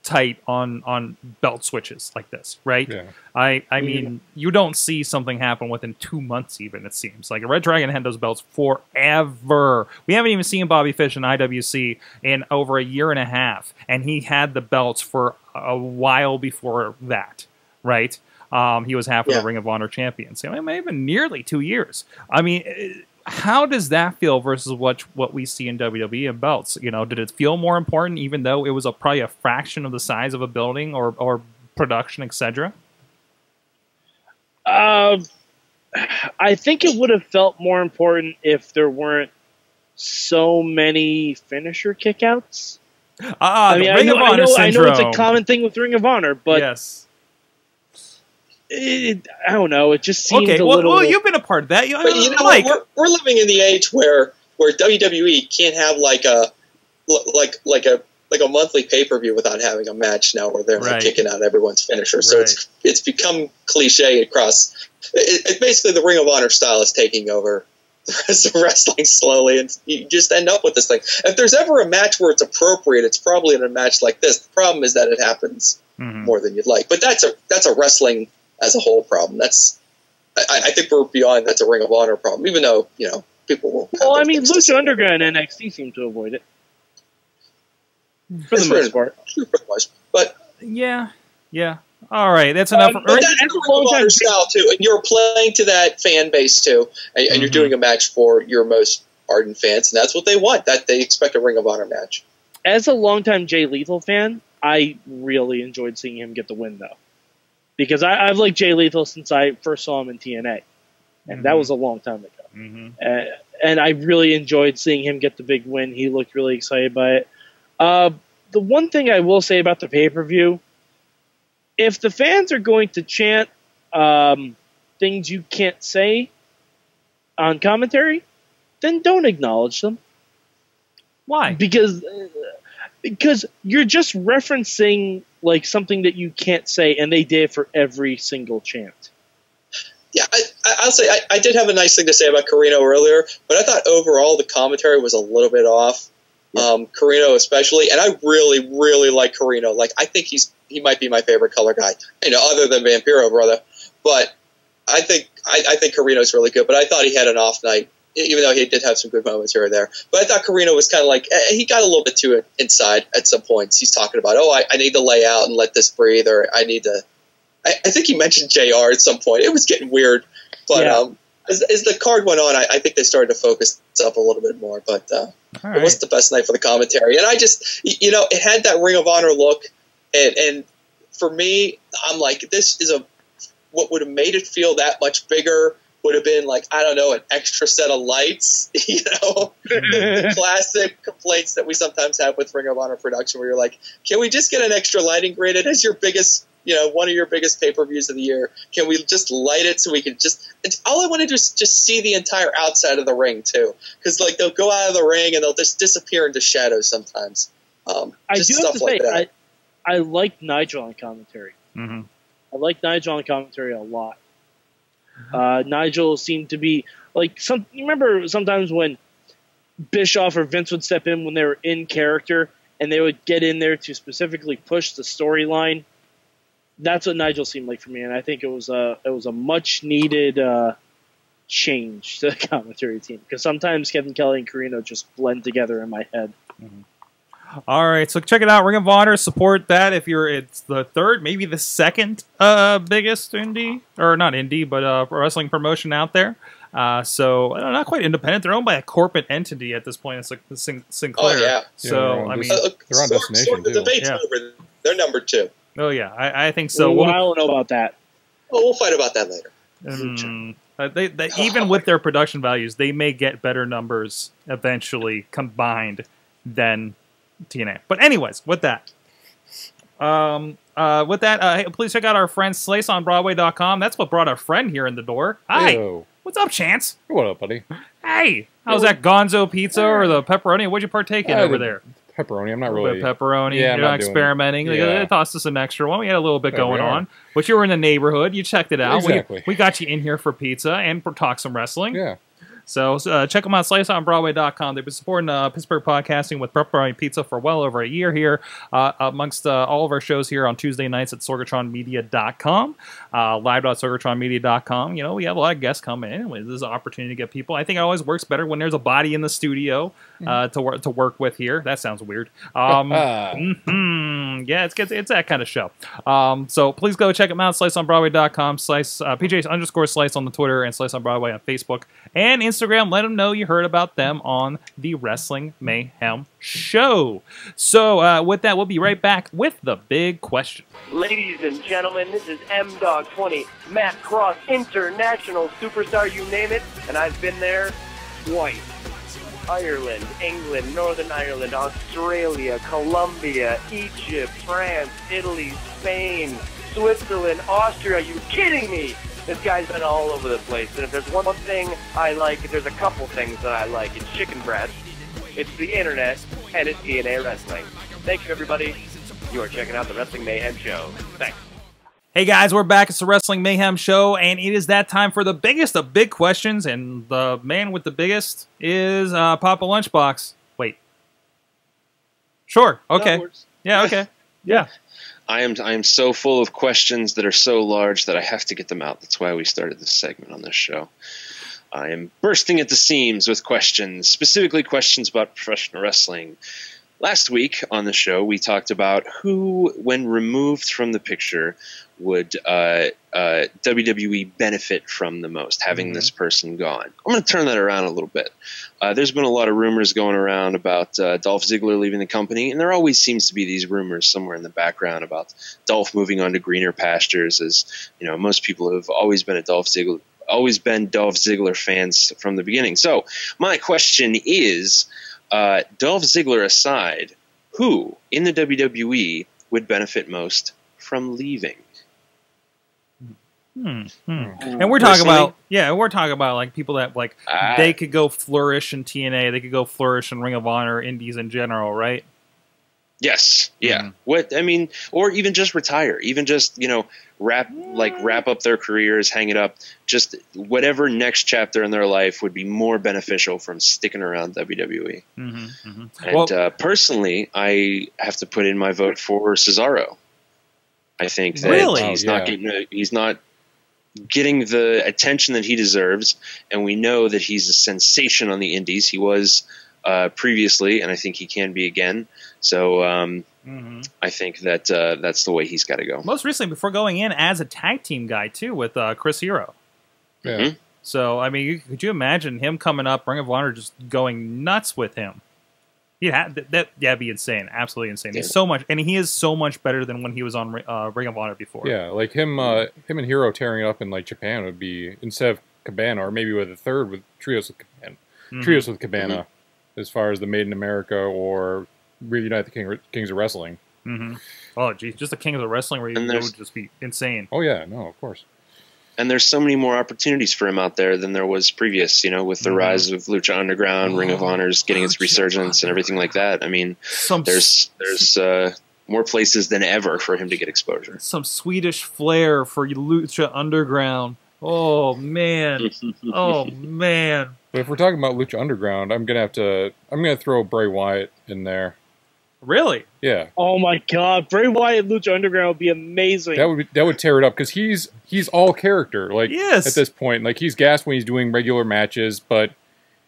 tight on on belt switches like this, right? Yeah. I I mean, yeah. You don't see something happen within two months, even it seems like. Red Dragon had those belts forever. We haven't even seen Bobby Fish in I W C in over a year and a half, and he had the belts for a while before that, right? Um, he was half of yeah. the Ring of Honor champion, so it may have been nearly two years. I mean. It, How does that feel versus what what we see in W W E and belts? You know, did it feel more important, even though it was a, probably a fraction of the size of a building or or production, et cetera? Uh, I think it would have felt more important if there weren't so many finisher kickouts. Ah, I mean, Ring I know, of Honor I know, syndrome. I know it's a common thing with Ring of Honor, but yes. It, I don't know. It just seems okay. A well, little. Well, you've been a part of that. You, but you know, like we're, we're living in the age where where W W E can't have like a like like a like a monthly pay per view without having a match now, where they're right. kicking out everyone's finisher. So right. it's it's become cliche across. It, it, basically, the Ring of Honor style is taking over the rest of wrestling slowly, and you just end up with this thing. If there's ever a match where it's appropriate, it's probably in a match like this. The problem is that it happens mm-hmm. more than you'd like. But that's a that's a wrestling. As a whole problem. That's I, I think we're beyond that's a Ring of Honor problem, even though, you know, people will Well, I mean, Lucha Underground and N X T seem to avoid it. For the most part. But yeah. Yeah. All right. That's enough um, for Ring of Honor style too. And you're playing to that fan base too. And, and mm-hmm. you're doing a match for your most ardent fans, and that's what they want. That they expect a Ring of Honor match. As a longtime Jay Lethal fan, I really enjoyed seeing him get the win though. Because I, I've liked Jay Lethal since I first saw him in T N A, and mm-hmm. that was a long time ago. Mm-hmm. uh, and I really enjoyed seeing him get the big win. He looked really excited by it. Uh, the one thing I will say about the pay-per-view, if the fans are going to chant um, things you can't say on commentary, then don't acknowledge them. Why? Because... Uh, Because you're just referencing like something that you can't say, and they did for every single chant. Yeah, I, I'll say I, I did have a nice thing to say about Corino earlier, but I thought overall the commentary was a little bit off. Yeah. Um, Corino especially, and I really, really like Corino. Like I think he's he might be my favorite color guy, you know, other than Vampiro Brother. But I think I, I think Corino's really good. But I thought he had an off night. Even though he did have some good moments here or there. But I thought Corino was kind of like, he got a little bit too inside at some points. He's talking about, oh, I, I need to lay out and let this breathe, or I need to... I, I think he mentioned J R at some point. It was getting weird. But yeah. um, as, as the card went on, I, I think they started to focus up a little bit more. But uh, right. It was the best night for the commentary. And I just, you know, it had that Ring of Honor look. And, and for me, I'm like, this is a what would have made it feel that much bigger would have been like, I don't know, an extra set of lights, you know, the, the classic complaints that we sometimes have with Ring of Honor production where you're like, can we just get an extra lighting grid? It is your biggest you know, one of your biggest pay-per-views of the year. Can we just light it so we can just – all I want to do is just see the entire outside of the ring too, because, like, they'll go out of the ring and they'll just disappear into shadows sometimes. Um, just I do stuff have to like say, that. I, I like Nigel on commentary. Mm-hmm. I like Nigel on commentary a lot. Uh, Nigel seemed to be like some. You remember sometimes when Bischoff or Vince would step in when they were in character and they would get in there to specifically push the storyline. That's what Nigel seemed like for me, and I think it was a it was a much needed uh, change to the commentary team, because sometimes Kevin Kelly and Corino just blend together in my head. Mm-hmm. All right, so check it out. Ring of Honor, support that. If you're, it's the third, maybe the second uh, biggest indie, or not indie, but uh, wrestling promotion out there. Uh, so I don't know, not quite independent. They're owned by a corporate entity at this point. It's like Sin Sinclair. Oh, yeah. So yeah, I mean, uh, look, they're on sort, Destination sort of too. Debate's yeah. over. They're number two. Oh yeah, I, I think so. Well, we'll, I don't know about that. Oh, we'll fight about that later. Um, Uh, they, they, oh, even with their production values, they may get better numbers eventually combined than T N A. But anyways, with that, um, uh, with that, uh, hey, please check out our friend slice on broadway dot com. That's what brought our friend here in the door. Hi, Ew. What's up, Chance? What up, buddy? Hey, how's Ew. that Gonzo pizza or the pepperoni? What'd you partake in I over there? Pepperoni. I'm not really pepperoni. Yeah, I'm You're not, not experimenting. They, yeah. they tossed us an extra one. We had a little bit there going on, but you were in the neighborhood. You checked it out. Exactly. We, we got you in here for pizza and for talk some wrestling. Yeah. So uh, check them out, slice on broadway dot com. They've been supporting uh, Pittsburgh podcasting with pepperoni pizza for well over a year here, uh, amongst uh, all of our shows here on Tuesday nights at sorgatron media dot com, uh, live dot sorgatron media dot com. You know, we have a lot of guests coming in. This is an opportunity to get people. I think it always works better when there's a body in the studio uh, to, wor to work with here. That sounds weird. Um, mm-hmm. Yeah, it's, it's that kind of show. Um, so please go check them out, slice on broadway dot com, slice, uh, P J underscore slice on the Twitter, and slice on Broadway on Facebook and Instagram. Instagram, let them know you heard about them on the Wrestling Mayhem Show. So uh, with that, we'll be right back with the big question. Ladies and gentlemen, this is M Dog twenty, Matt Cross, international superstar, you name it, and I've been there twice. Ireland, England, Northern Ireland, Australia, Colombia, Egypt, France, Italy, Spain, Switzerland, Austria. Are you kidding me? This guy's been all over the place, and if there's one thing I like, if there's a couple things that I like, it's chicken breast, it's the internet, and it's T N A Wrestling. Thank you, everybody. You are checking out the Wrestling Mayhem Show. Thanks. Hey, guys, we're back. It's the Wrestling Mayhem Show, and it is that time for the biggest of big questions, and the man with the biggest is uh, Papa Lunchbox. Wait. Sure. Okay. Yeah, okay. Yeah. I am I am so full of questions that are so large that I have to get them out. That's why we started this segment on this show. I am bursting at the seams with questions, specifically questions about professional wrestling. Last week on the show, we talked about who, when removed from the picture, would uh, uh, W W E benefit from the most, having mm-hmm. this person gone. I'm going to turn that around a little bit. Uh, there's been a lot of rumors going around about uh, Dolph Ziggler leaving the company, and there always seems to be these rumors somewhere in the background about Dolph moving on to greener pastures, as you know, most people have always been a Dolph Ziggler, always been Dolph Ziggler fans from the beginning. So my question is, Uh, Dolph Ziggler aside, who in the W W E would benefit most from leaving? Hmm. Hmm. And we're talking about, yeah, we're talking about like people that like uh, they could go flourish in T N A, they could go flourish in Ring of Honor, indies in general, right? Yes. Yeah. Mm. What I mean, or even just retire, even just, you know, wrap like wrap up their careers, hang it up. Just whatever next chapter in their life would be more beneficial from sticking around W W E. Mm-hmm, mm-hmm. And well, uh, personally, I have to put in my vote for Cesaro. I think that really? he's oh, yeah. not getting he's not getting the attention that he deserves, and we know that he's a sensation on the indies. He was Uh, previously, and I think he can be again. So um, mm-hmm. I think that uh, that's the way he's got to go. Most recently, before going in as a tag team guy too with uh, Chris Hero. Yeah. Mm-hmm. So I mean, you, could you imagine him coming up, Ring of Honor just going nuts with him? Yeah, that, that yeah, be insane, absolutely insane. Yeah. He's so much, and he is so much better than when he was on uh, Ring of Honor before. Yeah, like him, uh, him and Hero tearing it up in like Japan would be instead of Cabana, or maybe with a third with trios with Cabana, mm-hmm. trios with Cabana. Mm-hmm. As far as the Made in America or Reunite the King, Kings of Wrestling. Mm-hmm. Oh, geez. Just the King of the Wrestling where you would just be insane. Oh, yeah. No, of course. And there's so many more opportunities for him out there than there was previous, you know, with the mm-hmm. rise of Lucha Underground, oh, Ring of Honors, getting its resurgence and everything like that. I mean, some there's there's uh, more places than ever for him to get exposure. Some Swedish flair for Lucha Underground. Oh, man. Oh, man. But if we're talking about Lucha Underground, I'm going to have to, I'm going to throw Bray Wyatt in there. Really? Yeah. Oh my God, Bray Wyatt Lucha Underground would be amazing. That would be, that would tear it up because he's he's all character. Like yes. at this point, like he's gassed when he's doing regular matches, but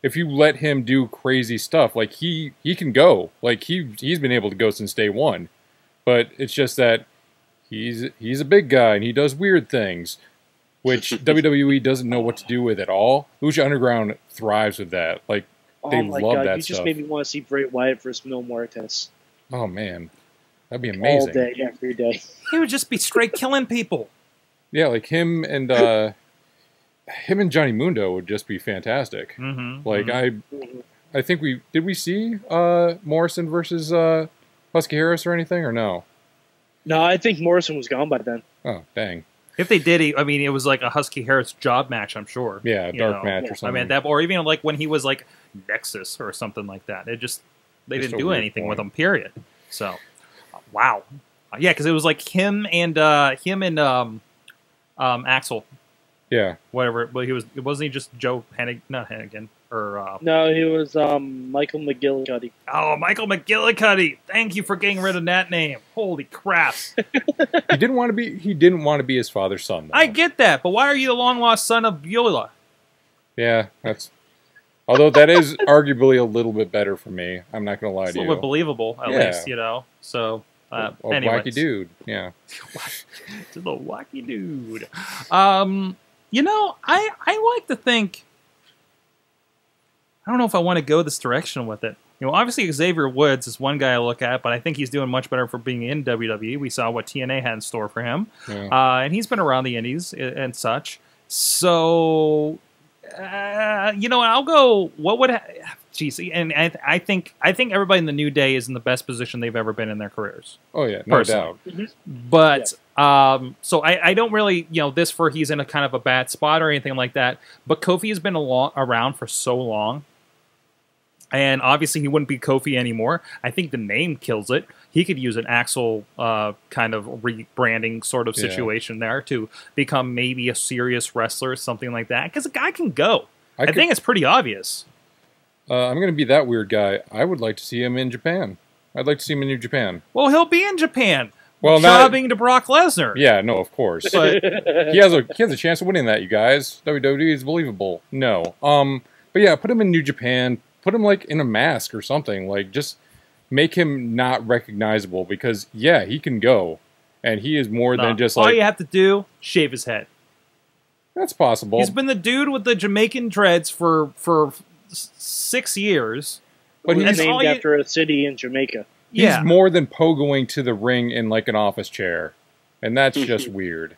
if you let him do crazy stuff, like he he can go. Like he he's been able to go since day one, but it's just that he's he's a big guy and he does weird things, which W W E doesn't know what to do with at all. Lucha Underground thrives with that. Like they oh my love God, that you stuff. Just made me want to see Bray Wyatt versus Mil Muertes. Oh, man. That'd be amazing. All day, every day. He would just be straight killing people. Yeah, like him and uh, him and Johnny Mundo would just be fantastic. Mm-hmm, like, mm-hmm. I I think we... Did we see uh, Morrison versus uh, Husky Harris or anything, or no? No, I think Morrison was gone by then. Oh, dang. If they did, he, I mean, it was like a Husky Harris job match, I'm sure. Yeah, a dark know? match yeah. or something. I mean, that, or even like when he was like Nexus or something like that. It just... They Just didn't do anything point. with him, period. So, uh, wow. Uh, yeah, because it was like him and uh, him and um, um, Axel. Yeah. Whatever. But he was, wasn't he just Joe Hennig, not Hennigan? Or, uh, no, he was um, Michael McGillicuddy. Oh, Michael McGillicuddy. Thank you for getting rid of that name. Holy crap. He didn't want to be He didn't want to be his father's son, though. I get that, but why are you the long-lost son of Beulah? Yeah, that's... Although that is arguably a little bit better for me. I'm not going to lie it's to you. A little bit believable, at yeah. least, you know. So, uh, a, a anyways. wacky dude, yeah. It's a little wacky dude. Um, you know, I, I like to think... I don't know if I want to go this direction with it. You know, obviously Xavier Woods is one guy I look at, but I think he's doing much better for being in W W E. We saw what T N A had in store for him. Yeah. Uh, and he's been around the indies and, and such. So... Uh, you know, I'll go. What would? Geez, and I, I think I think everybody in the New Day is in the best position they've ever been in their careers. Oh yeah, no personally. doubt. Mm-hmm. But yeah. um, so I, I don't really, you know, this for he's in a kind of a bad spot or anything like that. But Kofi has been a long, around for so long, and obviously he wouldn't be Kofi anymore. I think the name kills it. He could use an Axel uh, kind of rebranding sort of situation yeah. there to become maybe a serious wrestler, something like that. Because a guy can go. I, I could, think it's pretty obvious. Uh, I'm going to be that weird guy. I would like to see him in Japan. I'd like to see him in New Japan. Well, he'll be in Japan. Well, jobbing not, to Brock Lesnar. Yeah, no, of course. But he has a he has a chance of winning that, you guys. W W E is believable. No, um, but yeah, put him in New Japan. Put him like in a mask or something. Like just. Make him not recognizable because, yeah, he can go. And he is more no. than just like... All you have to do, shave his head. That's possible. He's been the dude with the Jamaican dreads for for six years. But he's named after you... a city in Jamaica. He's yeah. more than pogoing to the ring in like an office chair. And that's just weird.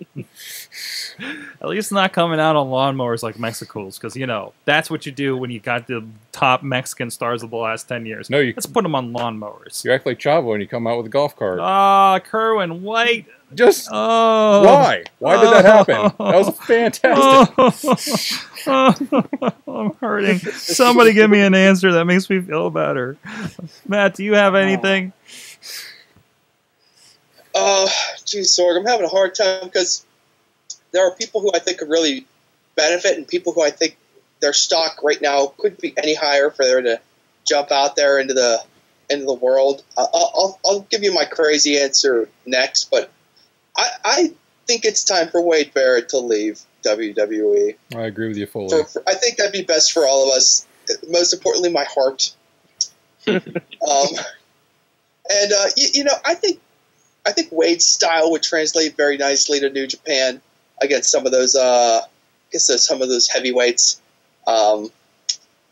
At least not coming out on lawnmowers like Mexicals, because, you know, that's what you do when you got the top Mexican stars of the last ten years. No, you, Let's put them on lawnmowers. You act like Chavo and you come out with a golf cart. Ah, uh, Kerwin White. Just oh. why? Why did that happen? That was fantastic. Oh. Oh, I'm hurting. Somebody give me an answer. That makes me feel better. Matt, do you have anything? Oh, geez, Sorg, I'm having a hard time because there are people who I think could really benefit and people who I think their stock right now could be any higher for them to jump out there into the into the world. Uh, I'll, I'll give you my crazy answer next, but I, I think it's time for Wade Barrett to leave W W E. I agree with you fully. For, for, I think that'd be best for all of us. Most importantly, my heart. um, and, uh, you, you know, I think I think Wade's style would translate very nicely to New Japan against some of those, uh, against some of those heavyweights. Um,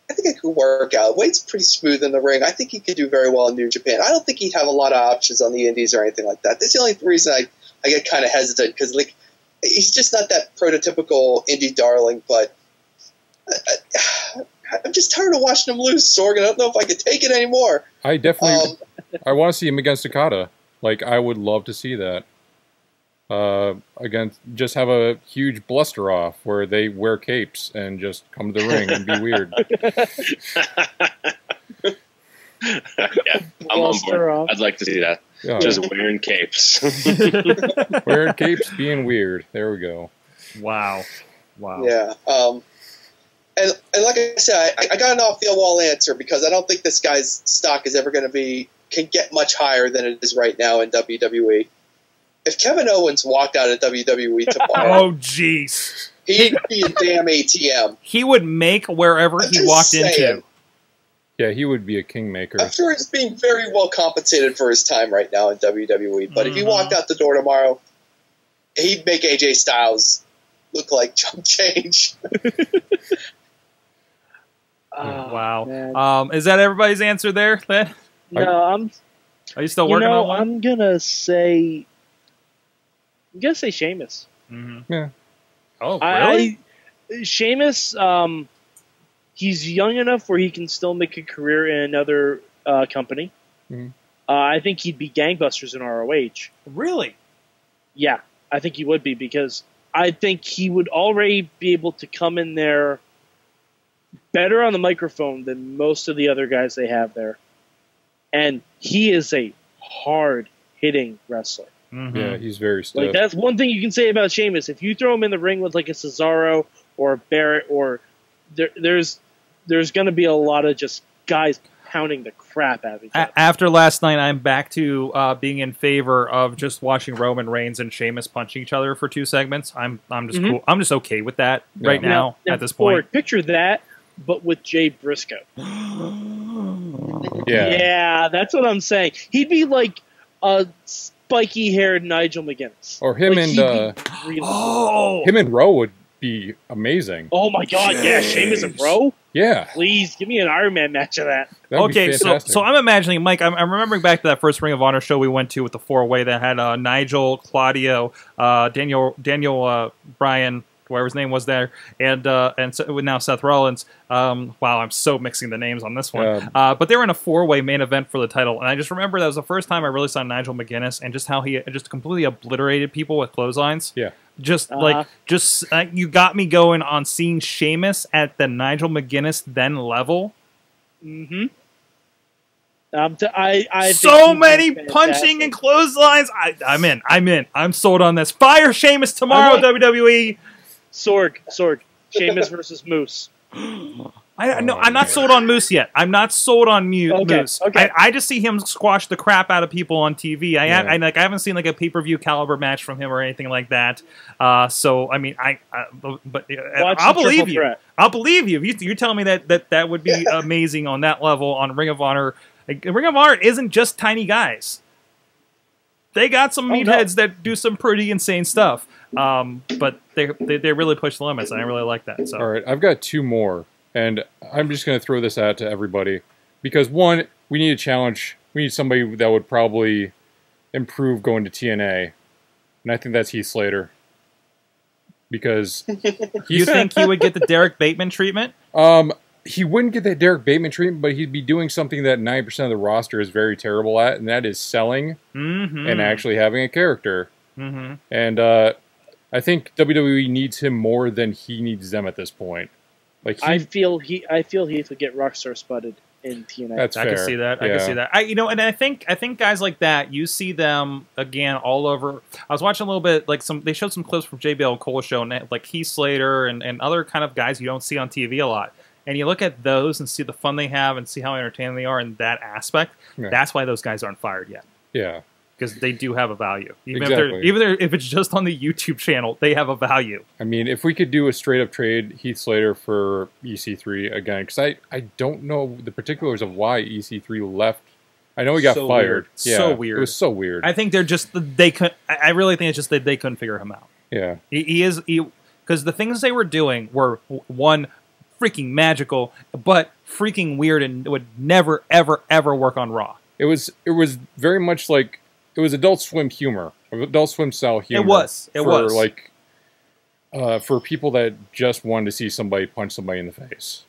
I think it could work out. Wade's pretty smooth in the ring. I think he could do very well in New Japan. I don't think he'd have a lot of options on the Indies or anything like that. That's the only reason I, I get kind of hesitant because like he's just not that prototypical indie darling. But I, I, I'm just tired of watching him lose, Sorg. I don't know if I could take it anymore. I definitely. Um, I want to see him against Okada. Like, I would love to see that. Uh, again, just have a huge bluster off where they wear capes and just come to the ring and be weird. Yeah, I'm on board. I'd like to see that. Yeah. Just wearing capes. Wearing capes, being weird. There we go. Wow. Wow. Yeah. Um, and, and like I said, I, I got an off-the-wall answer because I don't think this guy's stock is ever going to be can get much higher than it is right now in W W E. If Kevin Owens walked out of W W E tomorrow, oh jeez, he'd be a damn A T M. He would make wherever I'm he walked saying. into. Yeah, he would be a kingmaker. I'm sure he's being very well compensated for his time right now in W W E. But mm-hmm. if he walked out the door tomorrow, he'd make A J Styles look like chump change. Oh, wow. Man. Um, is that everybody's answer there, Len? No, are, I'm. Are you still working you know, on one? I'm gonna say. I'm gonna say Sheamus. Mm-hmm. Yeah. Oh, really? I, Sheamus. Um, he's young enough where he can still make a career in another uh, company. Mm-hmm. uh, I think he'd be gangbusters in R O H. Really? Yeah, I think he would be because I think he would already be able to come in there better on the microphone than most of the other guys they have there, and he is a hard-hitting wrestler. Mm-hmm. Yeah, he's very stiff. Like, that's one thing you can say about Sheamus. If you throw him in the ring with like a Cesaro or a Barrett, or there, there's there's going to be a lot of just guys pounding the crap out of each other. After last night, I'm back to uh, being in favor of just watching Roman Reigns and Sheamus punching each other for two segments. I'm I'm just mm-hmm. cool. I'm just okay with that yeah. right now, now at this forward, point. Picture that, but with Jay Briscoe. yeah. yeah, that's what I'm saying. He'd be like a spiky-haired Nigel McGuinness, or him like, and uh, really oh, him and Rowe would be amazing. Oh my God, Jeez. yeah, Sheamus and Rowe. Yeah, please give me an Iron Man match of that. That'd okay, so so I'm imagining, Mike. I'm, I'm remembering back to that first Ring of Honor show we went to with the four way that had uh, Nigel, Claudio, uh, Daniel, Daniel uh, Bryan, whatever his name was there, and uh, and so, now Seth Rollins. Um, wow, I'm so mixing the names on this one. Um, uh, but they were in a four-way main event for the title, and I just remember that was the first time I really saw Nigel McGuinness and just how he just completely obliterated people with clotheslines. Yeah, just uh-huh. like just uh, you got me going on seeing Sheamus at the Nigel McGuinness then level. Mm-hmm. Um, t I, I so many punching and clotheslines. I, I'm in. I'm in. I'm sold on this. Fire Sheamus tomorrow, like W W E. Sorg, Sorg, Sheamus versus Moose. I no, I'm not sold on Moose yet. I'm not sold on Mu okay, Moose. Okay. I, I just see him squash the crap out of people on T V. I, yeah. I, I like I haven't seen like a pay-per-view caliber match from him or anything like that. Uh, so I mean, I, I but Watch I'll believe you. Threat. I'll believe you. you. You're telling me that that that would be amazing on that level on Ring of Honor. Like, Ring of Honor isn't just tiny guys. They got some meatheads oh, no. that do some pretty insane stuff. Um, but they, they they really push the limits, and I really like that. So. All right, I've got two more, and I'm just going to throw this out to everybody. Because, one, we need a challenge. We need somebody that would probably improve going to T N A, and I think that's Heath Slater. Because you think he would get the Derek Bateman treatment? Um, he wouldn't get that Derek Bateman treatment, but he'd be doing something that ninety percent of the roster is very terrible at, and that is selling mm-hmm. and actually having a character. Mm-hmm. And, uh... I think W W E needs him more than he needs them at this point. Like he, I feel he, I feel Heath would get Rockstar spudded in T N A. That's fair. I can see that. Yeah. I can see that. I, you know, and I think I think guys like that, you see them again all over. I was watching a little bit, like some they showed some clips from J B L Cole's show, and like Heath Slater and and other kind of guys you don't see on T V a lot. And you look at those and see the fun they have and see how entertaining they are in that aspect. Yeah. That's why those guys aren't fired yet. Yeah. Because they do have a value. Even, exactly. if even if it's just on the YouTube channel, they have a value. I mean, if we could do a straight-up trade, Heath Slater for E C three again, because I, I don't know the particulars of why E C three left. I know he got so fired. Weird. Yeah, so weird. It was so weird. I think they're just... they could. I really think it's just that they couldn't figure him out. Yeah. He, he is... Because the things they were doing were, one, freaking magical, but freaking weird and would never, ever, ever work on Raw. It was. It was very much like... It was Adult Swim humor, Adult Swim style humor. It was, it for, was like uh, for people that just wanted to see somebody punch somebody in the face,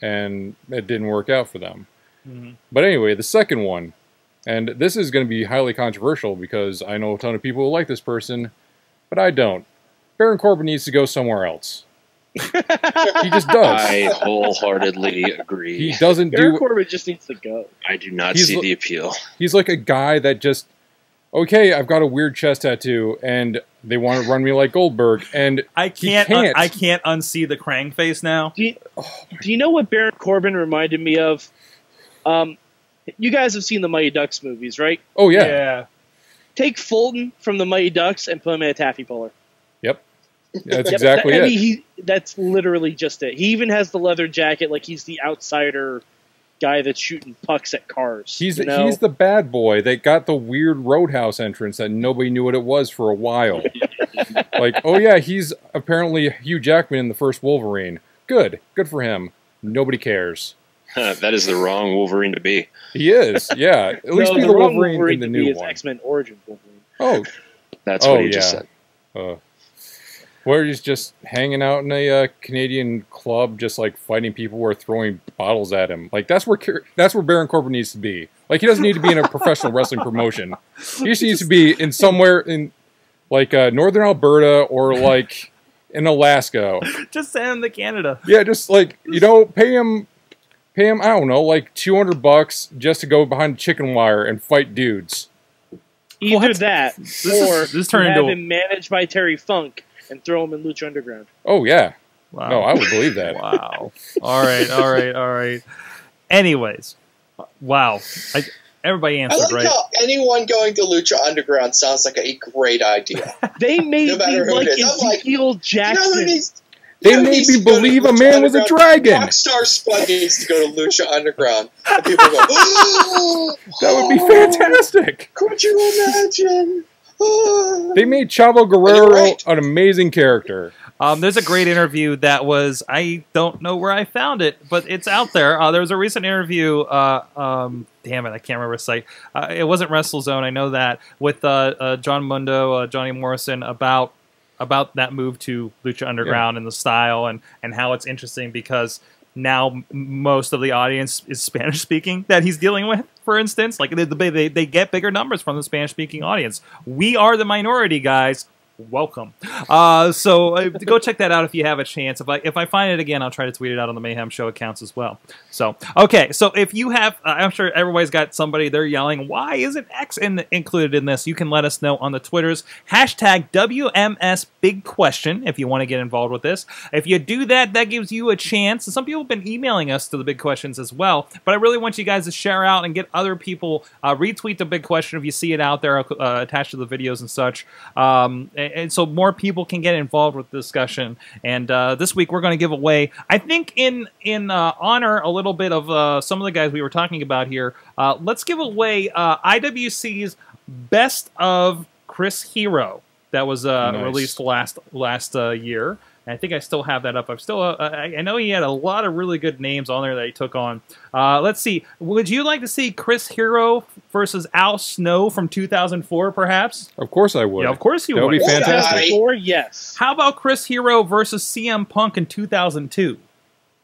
and it didn't work out for them. Mm-hmm. But anyway, the second one, And this is going to be highly controversial because I know a ton of people who like this person, but I don't. Baron Corbin needs to go somewhere else. He just does. I wholeheartedly agree. He doesn't do. Baron Corbin just needs to go. I do not see the appeal. He's like a guy that just, okay, I've got a weird chest tattoo, and they want to run me like Goldberg, and I can't. He can't. Un I can't unsee the Krang face now. Do you, oh do you know what Baron Corbin reminded me of? Um, you guys have seen the Mighty Ducks movies, right? Oh yeah. Yeah. Take Fulton from the Mighty Ducks and put him in a taffy puller. Yep. That's yep, exactly that, it. I mean, he, that's literally just it. He even has the leather jacket, like he's the outsider guy that's shooting pucks at cars. He's the, he's the bad boy that got the weird Roadhouse entrance that nobody knew what it was for a while. Like, oh yeah, he's apparently Hugh Jackman in the first Wolverine. Good. Good for him. Nobody cares. That is the wrong Wolverine to be. He is, yeah. At no, least be the, the Wolverine, Wolverine in the new one. X-Men Origin Wolverine. Oh. That's oh, what he yeah. just said. Uh, Where he's just hanging out in a uh, Canadian club, just like fighting people who are throwing bottles at him. Like that's where that's where Baron Corbin needs to be. Like he doesn't need to be in a professional wrestling promotion. He just needs to be in somewhere in like uh, northern Alberta or like in Alaska. Just send him to Canada. Yeah, just like you know, pay him, pay him. I don't know, like two hundred bucks just to go behind chicken wire and fight dudes. Either what? that, this or is, this turned have into him managed by Terry Funk. And throw him in Lucha Underground. Oh, yeah. Wow. No, I would believe that. Wow. All right, all right, all right. Anyways. Wow. I, everybody answered, I like right? How anyone going to Lucha Underground sounds like a great idea. They made no me like Ezekiel like, Jackson. You know They you made me believe a man was a dragon. Rockstar Spud needs to go to Lucha Underground. And people go, oh, that would be fantastic. Could you imagine? They made Chavo Guerrero right. an amazing character. Um, there's a great interview that was, I don't know where I found it, but it's out there. Uh, there was a recent interview, uh, um, damn it, I can't remember the site. Uh, it wasn't WrestleZone, I know that, with uh, uh, John Mundo, uh, Johnny Morrison, about about that move to Lucha Underground yeah. and the style and, and how it's interesting because now most of the audience is Spanish-speaking that he's dealing with, for instance. Like, they, they, they get bigger numbers from the Spanish-speaking audience. We are the minority, guys. Welcome. Uh, so uh, go check that out if you have a chance. If I, if I find it again, I'll try to tweet it out on the Mayhem Show accounts as well. So, okay. So if you have, uh, I'm sure everybody's got somebody they're yelling, why isn't X in the, included in this? You can let us know on the Twitters. Hashtag W M S Big Question if you want to get involved with this. If you do that, that gives you a chance. And some people have been emailing us to the big questions as well. But I really want you guys to share out and get other people, uh, retweet the big question if you see it out there uh, attached to the videos and such. Um, and And so more people can get involved with the discussion. And uh, this week we're going to give away, I think in in uh, honor a little bit of uh, some of the guys we were talking about here, uh, let's give away uh, I W C's Best of Chris Hero that was uh, nice. released last, last uh, year. And I think I still have that up. I'm still. Uh, I, I know he had a lot of really good names on there that he took on. Uh, let's see. Would you like to see Chris Hero versus Al Snow from two thousand four, perhaps? Of course I would. Yeah, of course you would. That would be fantastic. Or yes. How about Chris Hero versus C M Punk in two thousand two?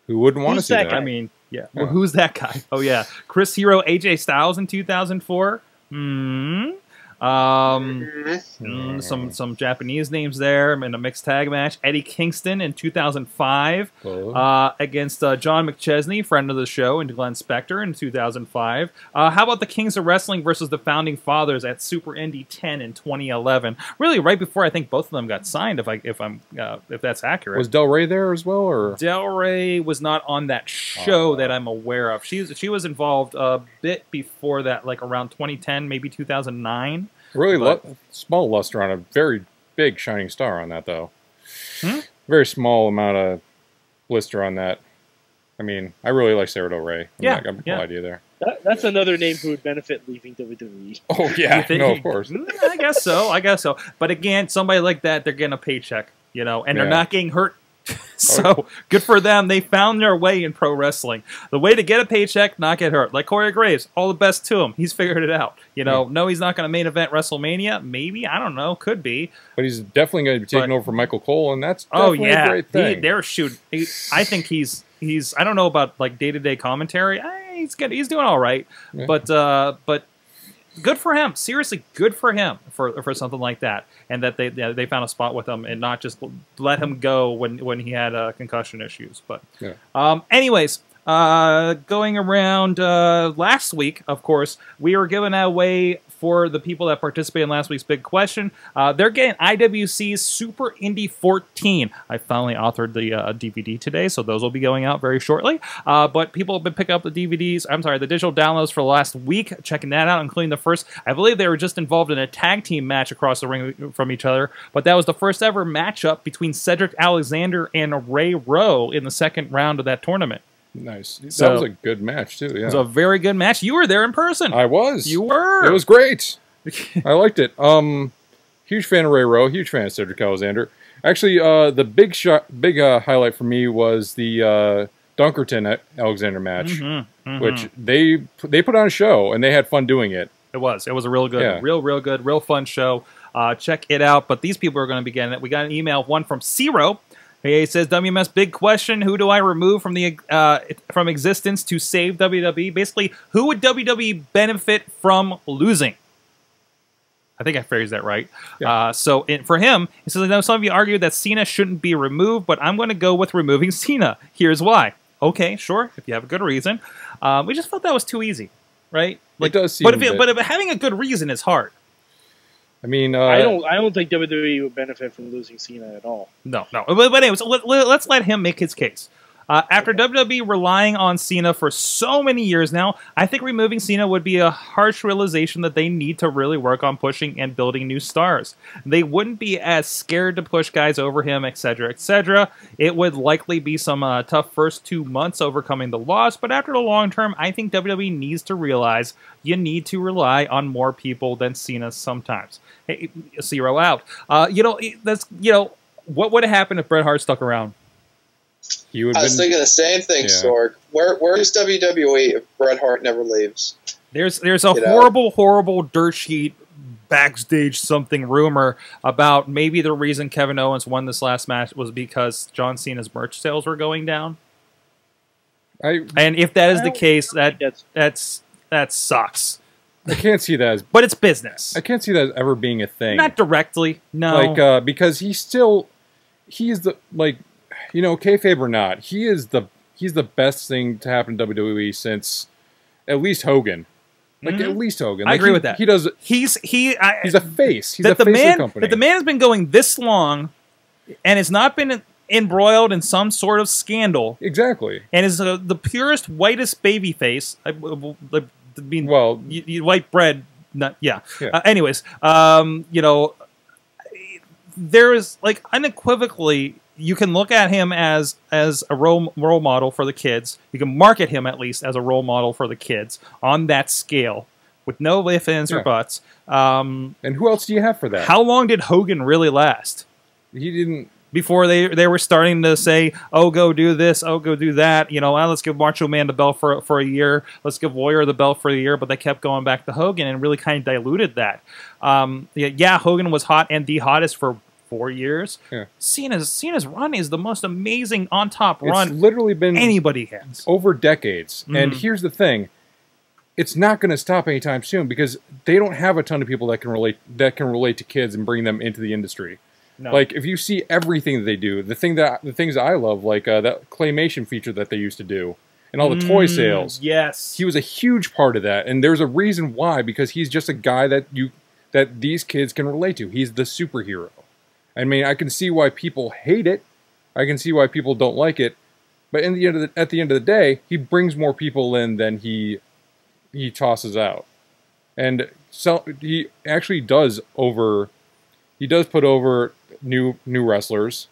Who wouldn't want to see that? I mean, yeah. Well, who's that guy? Oh yeah, Chris Hero, A J Styles in two thousand four. Hmm. Um, mm, some some Japanese names there in a mixed tag match. Eddie Kingston in two thousand five oh. uh, against uh, John McChesney, friend of the show, and Glenn Spector in two thousand five. Uh, how about the Kings of Wrestling versus the Founding Fathers at Super Indy ten in twenty eleven? Really, right before I think both of them got signed. If I if I'm uh, if that's accurate, was Del Rey there as well? Or Del Rey was not on that show oh. that I'm aware of. She she was involved a bit before that, like around twenty ten, maybe two thousand nine. Really but, small luster on a very big shining star on that, though. Hmm? Very small amount of blister on that. I mean, I really like Sarah Del Rey. I'm yeah, not, I have yeah. no idea there. That, that's yeah. another name who would benefit leaving W W E. Oh, yeah. No, of course. I guess so. I guess so. But again, somebody like that, they're getting a paycheck, you know, and yeah. they're not getting hurt. So, good for them. They found their way in pro wrestling. The way to get a paycheck, not get hurt. Like Corey Graves, all the best to him. He's figured it out. You know, yeah. no, he's not going to main event WrestleMania. Maybe. I don't know. Could be. But he's definitely going to be taking but, over for Michael Cole, and that's definitely oh, yeah. a great thing. He, they're shooting. He, I think he's, he's, I don't know about like day-to-day commentary. I, he's, good. he's doing all right. Yeah. But, uh, but good for him. Seriously, good for him for for something like that, and that they they found a spot with him and not just let him go when when he had uh, concussion issues. But yeah. um, anyways. Uh, going around uh, last week, of course, we were giving away for the people that participated in last week's big question. Uh, they're getting I W C's Super Indie fourteen. I finally authored the uh, D V D today, so those will be going out very shortly. Uh, but people have been picking up the D V Ds, I'm sorry, the digital downloads for the last week, checking that out, including the first. I believe they were just involved in a tag team match across the ring from each other, but that was the first ever matchup between Cedric Alexander and Ray Rowe in the second round of that tournament. Nice. So, that was a good match, too. Yeah. It was a very good match. You were there in person. I was. You were. It was great. I liked it. Um, huge fan of Ray Rowe. Huge fan of Cedric Alexander. Actually, uh, the big shot, big uh, highlight for me was the uh, Dunkerton-Alexander match, mm-hmm, mm-hmm. which they they put on a show, and they had fun doing it. It was. It was a real good, yeah. real, real good, real fun show. Uh, check it out. But these people are going to be getting it. We got an email, one from Cero. He says, W M S, big question. Who do I remove from the uh, from existence to save W W E? Basically, who would W W E benefit from losing? I think I phrased that right. Yeah. Uh, so it, for him, he says, I know some of you argued that Cena shouldn't be removed, but I'm going to go with removing Cena. Here's why. Okay, sure, if you have a good reason. Um, we just felt that was too easy, right? Like, it does seem but if it, but if, having a good reason is hard. I mean, uh, I don't. I don't think W W E would benefit from losing Cena at all. No, no. But, but anyways, let, let, let's let him make his case. Uh, after okay. W W E relying on Cena for so many years now, I think removing Cena would be a harsh realization that they need to really work on pushing and building new stars. They wouldn't be as scared to push guys over him, et cetera, et cetera. It would likely be some uh, tough first two months overcoming the loss, but after the long term, I think W W E needs to realize you need to rely on more people than Cena sometimes. Hey, zero out. Uh, you know, that's you know, what would have happened if Bret Hart stuck around? I was been, thinking the same thing, yeah. Sorg. Where, where's W W E if Bret Hart never leaves? There's there's a you horrible, know? horrible dirt sheet backstage something rumor about maybe the reason Kevin Owens won this last match was because John Cena's merch sales were going down. I, and if that is the case, that that's that sucks. I can't see that as... But it's business. I can't see that as ever being a thing. Not directly, no. Like, uh, because he still... He's the... like. You know, kayfabe or not, he is the he's the best thing to happen to W W E since at least Hogan. Like mm-hmm. at least Hogan. Like, I agree he, with that. He does. He's he. I, he's a face. He's a face man, of the company. That the man has been going this long, and it's not been embroiled in some sort of scandal. Exactly. And is uh, the purest, whitest baby face. I, I mean, well, you, you white bread. Not yeah. yeah. Uh, anyways, um, you know, there is like unequivocally. You can look at him as as a role, role model for the kids. You can market him, at least, as a role model for the kids on that scale with no ifs, ands, yeah. or buts. Um, and who else do you have for that? How long did Hogan really last? He didn't... Before they they were starting to say, oh, go do this, oh, go do that. You know, well, let's give Macho Man the belt for, for a year. Let's give Warrior the belt for a year. But they kept going back to Hogan and really kind of diluted that. Um, yeah, yeah, Hogan was hot and the hottest for... Four years. Yeah. Cena's Cena's run is the most amazing on top it's run. It's literally been anybody has over decades. Mm-hmm. And here's the thing: it's not going to stop anytime soon because they don't have a ton of people that can relate that can relate to kids and bring them into the industry. No. Like if you see everything that they do, the thing that the things that I love, like uh, that claymation feature that they used to do, and all the mm, toy sales. Yes, he was a huge part of that, and there's a reason why because he's just a guy that you that these kids can relate to. He's the superhero. I mean, I can see why people hate it. I can see why people don't like it. But in the end of the, at the end of the day, he brings more people in than he he tosses out, and so he actually does over. He does put over new new wrestlers.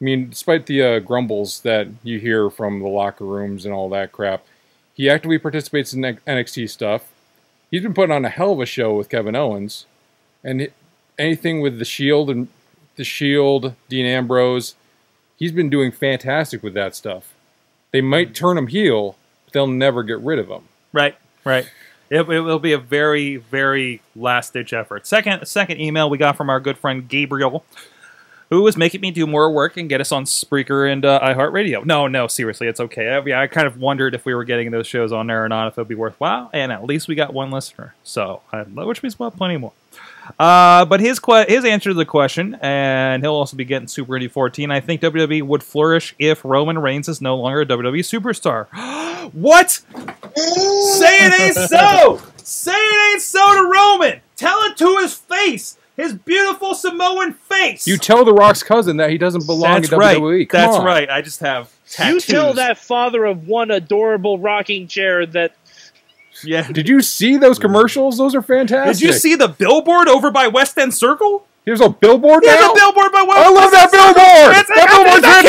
I mean, despite the uh, grumbles that you hear from the locker rooms and all that crap, he actively participates in N X T stuff. He's been putting on a hell of a show with Kevin Owens, and anything with the Shield and. The Shield, Dean Ambrose, he's been doing fantastic with that stuff. They might turn him heel, but they'll never get rid of him. Right, right. It, it will be a very, very last-ditch effort. Second, second email we got from our good friend Gabriel. who is making me do more work and get us on Spreaker and uh, iHeartRadio. No, no, seriously, it's okay. I, yeah, I kind of wondered if we were getting those shows on there or not, if it would be worthwhile, and at least we got one listener, so I, which means we'll have plenty more. Uh, but his que his answer to the question, and he'll also be getting Super Indy fourteen, I think W W E would flourish if Roman Reigns is no longer a W W E superstar. What? Say it ain't so! Say it ain't so to Roman! Tell it to his face! His beautiful Samoan face! You tell The Rock's cousin that he doesn't belong in W W E. Come That's on. right. I just have tattoos. You tell that father of one adorable rocking chair that... Yeah. Did you see those commercials? Those are fantastic. Did you see the billboard over by West End Circle? There's a billboard yeah, now? There's a billboard by West End Circle. I love that billboard! That's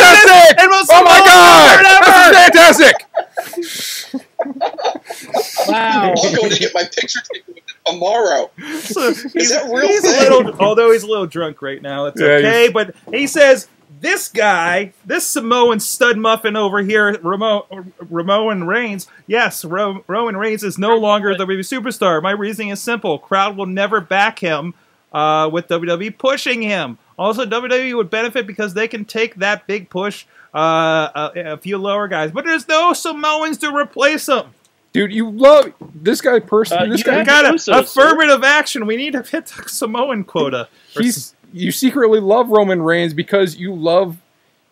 that billboard's fantastic! Oh my God! That's fantastic! Wow. I'm going to get my picture taken tomorrow. So he's, that real he's a little, although he's a little drunk right now, it's yeah, okay. But he says, this guy, this Samoan stud muffin over here, Ramo, Roman Reigns, yes, Ro, Roman Reigns is no longer a W W E superstar. My reasoning is simple. Crowd will never back him uh, with W W E pushing him. Also, W W E would benefit because they can take that big push uh, a, a few lower guys. But there's no Samoans to replace him. Dude, you love this guy personally. Uh, this guy got so, affirmative so. action. We need to hit the Samoan quota. He's, you secretly love Roman Reigns because you love.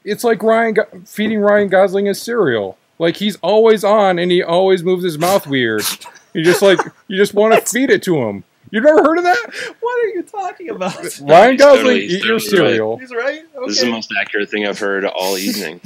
It's like Ryan feeding Ryan Gosling his cereal. Like he's always on and he always moves his mouth weird. You just like you just want to feed it to him. You've never heard of that? What are you talking about? Ryan Gosling, totally, eat totally your cereal. Right. He's right. Okay. This is the most accurate thing I've heard all evening.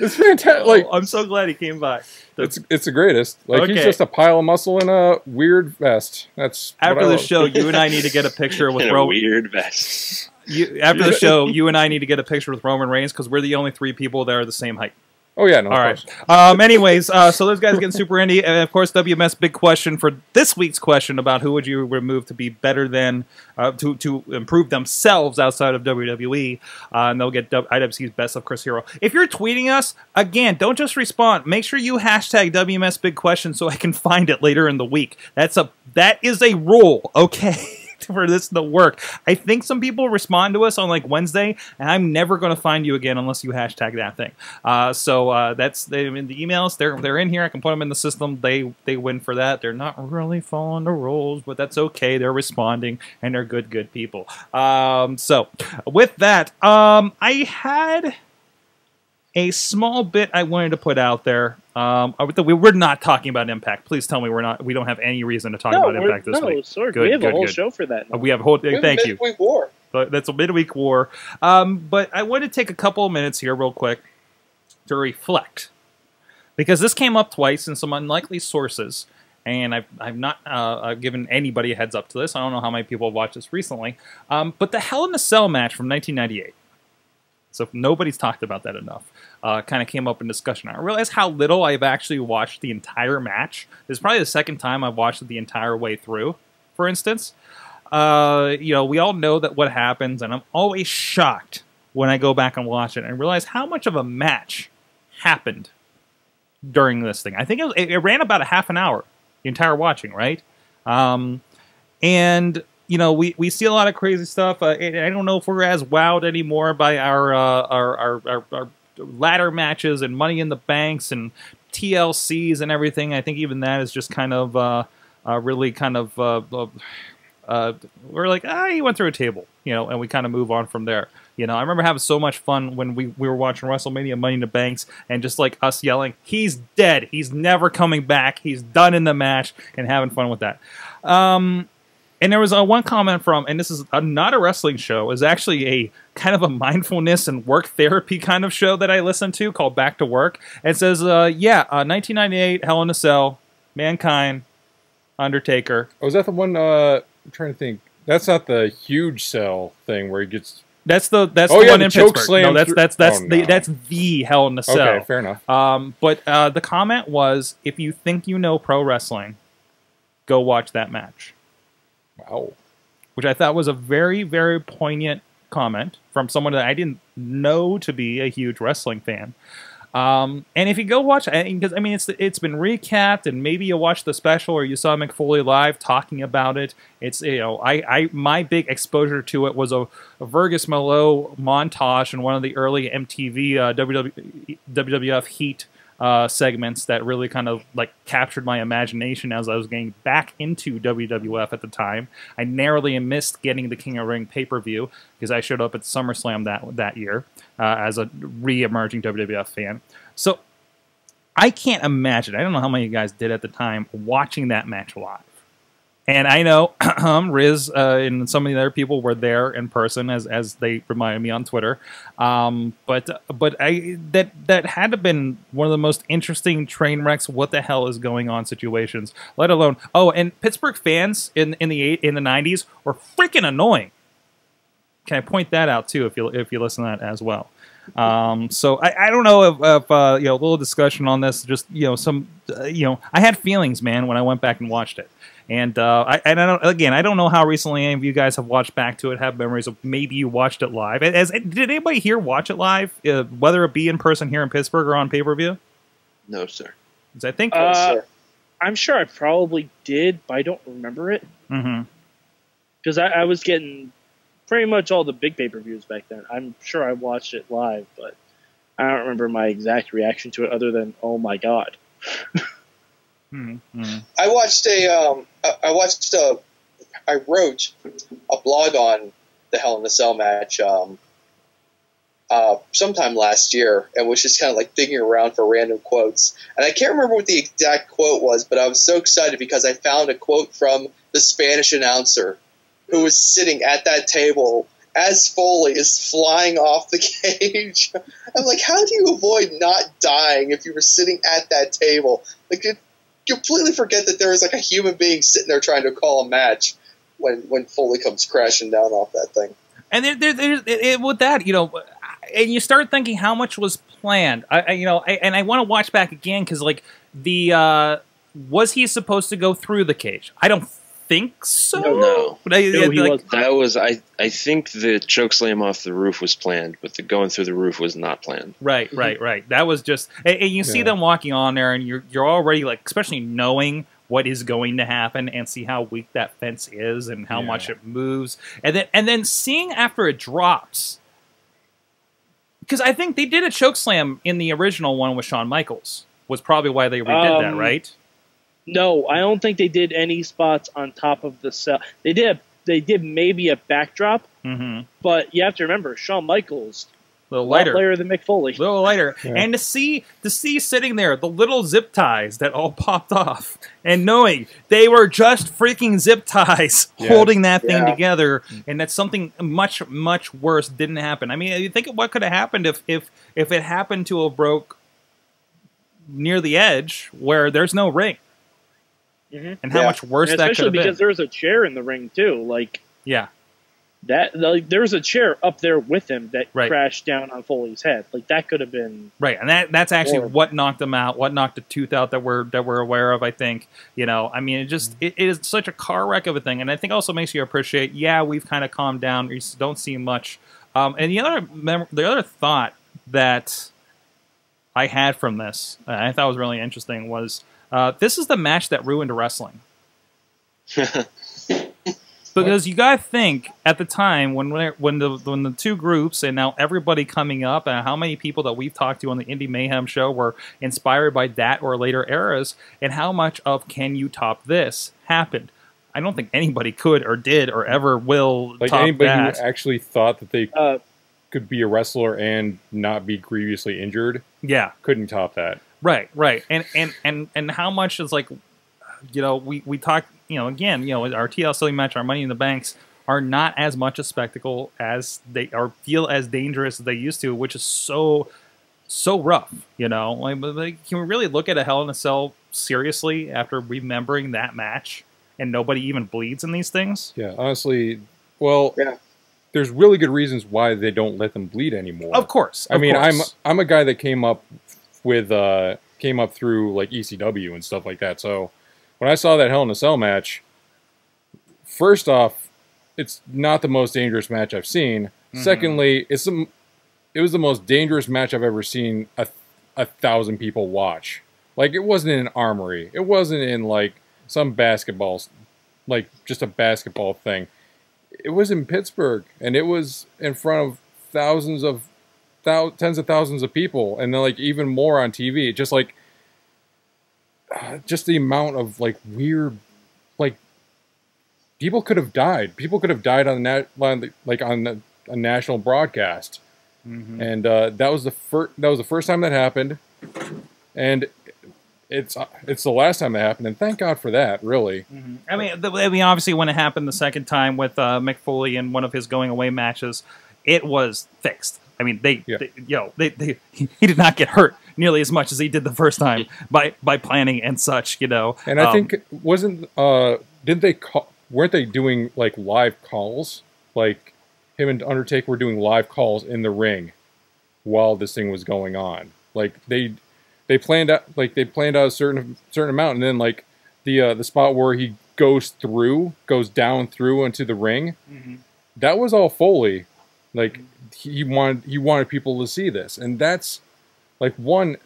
It's fantastic. Like, oh, I'm so glad he came by. The, it's it's the greatest. Like okay. He's just a pile of muscle in a weird vest. That's after the show. You and I need to get a picture with Roman. Weird vest. You, after the show, you and I need to get a picture with Roman Reigns because we're the only three people that are the same height. Oh yeah, no, all right. Um, anyways, uh, so those guys getting super indie, and of course, W M S big question for this week's question about who would you remove to be better than uh, to to improve themselves outside of W W E, uh, and they'll get I W C's best of Chris Hero. If you're tweeting us again, don't just respond. Make sure you hashtag W M S big question so I can find it later in the week. That's a that is a rule, okay. For this to work, I think some people respond to us on like Wednesday, and I'm never going to find you again unless you hashtag that thing. Uh, so uh, that's they, in the emails. They're they're in here. I can put them in the system. They they win for that. They're not really following the rules, but that's okay. They're responding, and they're good good people. Um, so with that, um, I had a small bit I wanted to put out there. Um, we we're not talking about Impact. Please tell me we're not. We don't have any reason to talk no, about Impact this no, week. Sorry. Good, we have good, a whole good. show for that. Now. We have a whole. We're thank a midweek you. War. But that's a midweek war. Um, but I want to take a couple of minutes here, real quick, to reflect, because this came up twice in some unlikely sources, and I've I've not uh, given anybody a heads up to this. I don't know how many people have watched this recently. Um, but the Hell in a Cell match from nineteen ninety-eight. So nobody's talked about that enough. Uh, kind of came up in discussion. I realize how little I've actually watched the entire match. This is probably the second time I've watched it the entire way through, for instance. Uh, you know, we all know that what happens, and I'm always shocked when I go back and watch it and realize how much of a match happened during this thing. I think it, was, it ran about a half an hour, the entire watching, right? Um, and... You know, we, we see a lot of crazy stuff. Uh, I don't know if we're as wowed anymore by our, uh, our, our, our, our ladder matches and Money in the Banks and T L Cs and everything. I think even that is just kind of uh, uh, really kind of... Uh, uh, we're like, ah, he went through a table, you know, and we kind of move on from there. You know, I remember having so much fun when we, we were watching WrestleMania Money in the Banks and just like us yelling, he's dead, he's never coming back, he's done in the match, and having fun with that. Um... And there was a one comment from, and this is a, not a wrestling show, is actually a kind of a mindfulness and work therapy kind of show that I listened to called Back to Work. And it says, uh, yeah, uh, nineteen ninety-eight, Hell in a Cell, Mankind, Undertaker. Oh, is that the one, uh, I'm trying to think. That's not the huge cell thing where he gets... That's the that's oh, the yeah, one the in Pittsburgh. No, that's that's that's oh, no. the that's the Hell in a Cell. Okay, fair enough. Um, but uh, the comment was, if you think you know pro wrestling, go watch that match. Wow. Which I thought was a very, very poignant comment from someone that I didn't know to be a huge wrestling fan. Um, and if you go watch, because I mean, it's it's been recapped, and maybe you watched the special or you saw McFoley live talking about it. It's you know, I I my big exposure to it was a, a Virgil Malou montage in one of the early M T V uh, W W F Heat uh, segments that really kind of like captured my imagination as I was getting back into W W F at the time. I narrowly missed getting the King of the Ring pay per view because I showed up at SummerSlam that that year. Uh, as a re-emerging W W F fan. So I can't imagine, I don't know how many of you guys did at the time, watching that match live. And I know Riz uh, and some of the other people were there in person, as as they reminded me on Twitter. Um, but but I that, that had to have been one of the most interesting train wrecks, what the hell is going on situations, let alone... Oh, and Pittsburgh fans in, in, the, in the nineties were freaking annoying. Can I point that out too, if you if you listen to that as well? Um, so I, I don't know if, if uh, you know, a little discussion on this. Just you know some uh, you know I had feelings, man, when I went back and watched it. And uh, I and I don't again I don't know how recently any of you guys have watched back to it, have memories of maybe you watched it live. As, as did anybody here watch it live, uh, whether it be in person here in Pittsburgh or on pay per view? No, sir. Because I think uh, no, sir. I'm sure I probably did, but I don't remember it. Mm-hmm. Because I, I was getting pretty much all the big pay-per-views back then. I'm sure I watched it live, but I don't remember my exact reaction to it other than, oh my god. Mm-hmm. I watched a, um, I watched a, I wrote a blog on the Hell in a Cell match um, uh, sometime last year, and was just kind of like digging around for random quotes. And I can't remember what the exact quote was, but I was so excited because I found a quote from the Spanish announcer who was sitting at that table as Foley is flying off the cage. I'm like, how do you avoid not dying if you were sitting at that table? Like, you completely forget that there is like a human being sitting there trying to call a match when when Foley comes crashing down off that thing. And there, there, there's, it, it, with that, you know, and you start thinking how much was planned. I, I you know, I, and I want to watch back again because like the uh, was he supposed to go through the cage? I don't think so. No, no. But I, no he like, was, that was I. I think the chokeslam off the roof was planned, but the going through the roof was not planned. Right, right, right. That was just, and, and you yeah. see them walking on there, and you're you're already like, especially knowing what is going to happen, and see how weak that fence is, and how yeah. much it moves, and then and then seeing after it drops, because I think they did a chokeslam in the original one with Shawn Michaels, was probably why they redid um, that, right? No, I don't think they did any spots on top of the cell. They did a, they did maybe a backdrop, mm-hmm. but you have to remember Shawn Michaels, a little lighter, a lot lighter than Mick Foley, a little lighter, yeah. and to see to see sitting there the little zip ties that all popped off, and knowing they were just freaking zip ties yeah. holding that thing yeah. together, and that something much much worse didn't happen. I mean, you think of what could have happened if if if it happened to a broke near the edge where there's no ring. Mm-hmm. And how yeah. much worse and that could have been. Especially because there's a chair in the ring too. Like yeah, that like, there was a chair up there with him that right. crashed down on Foley's head. Like that could have been right. And that that's actually horrible. What knocked him out. What knocked a tooth out that we're that we're aware of. I think you know. I mean, it just mm-hmm. it, it is such a car wreck of a thing. And I think also makes you appreciate. Yeah, we've kind of calmed down. We don't see much. Um, and the other the other thought that I had from this, uh, I thought was really interesting was. Uh, this is the match that ruined wrestling. Because you gotta think at the time when when the when the two groups and now everybody coming up and how many people that we've talked to on the Indie Mayhem show were inspired by that or later eras, and how much of Can You Top This happened. I don't think anybody could or did or ever will like top anybody that. Who actually thought that they uh, could be a wrestler and not be grievously injured. Yeah, couldn't top that. Right, right, and and and and how much is like, you know, we we talk, you know, again, you know, our T L C match, our Money in the Banks are not as much a spectacle as they are, feel as dangerous as they used to, which is so so rough, you know. Like, like, can we really look at a Hell in a Cell seriously after remembering that match and nobody even bleeds in these things? Yeah, honestly, well. Yeah. There's really good reasons why they don't let them bleed anymore. Of course, of I mean, course. I'm I'm a guy that came up. With uh, came up through like E C W and stuff like that. So when I saw that Hell in a Cell match, first off, it's not the most dangerous match I've seen. Mm-hmm. Secondly, it's the, it was the most dangerous match I've ever seen. I, a thousand people watch. Like, it wasn't in an armory. It wasn't in, like, some basketball, like, just a basketball thing. It was in Pittsburgh, and it was in front of thousands of, thou tens of thousands of people, and then, like, even more on T V. Just, like, just the amount of, like, weird, like, people could have died. People could have died on the, na like, on the, a national broadcast. Mm-hmm. And uh, that was the first, that was the first time that happened. And it's it's the last time it happened, and thank God for that, really. Mm-hmm. I mean, the, I mean, obviously, when it happened the second time with uh, Mick Foley in one of his going away matches, it was fixed. I mean, they, yeah. they yo, they, they he did not get hurt nearly as much as he did the first time by by planning and such, you know. And I um, think wasn't uh, did they call, weren't they doing like live calls? Like him and Undertaker were doing live calls in the ring while this thing was going on. Like they. They planned out like they planned out a certain certain amount, and then like the uh, the spot where he goes through, goes down through into the ring, mm-hmm. that was all Foley. Like he wanted he wanted people to see this, and that's like one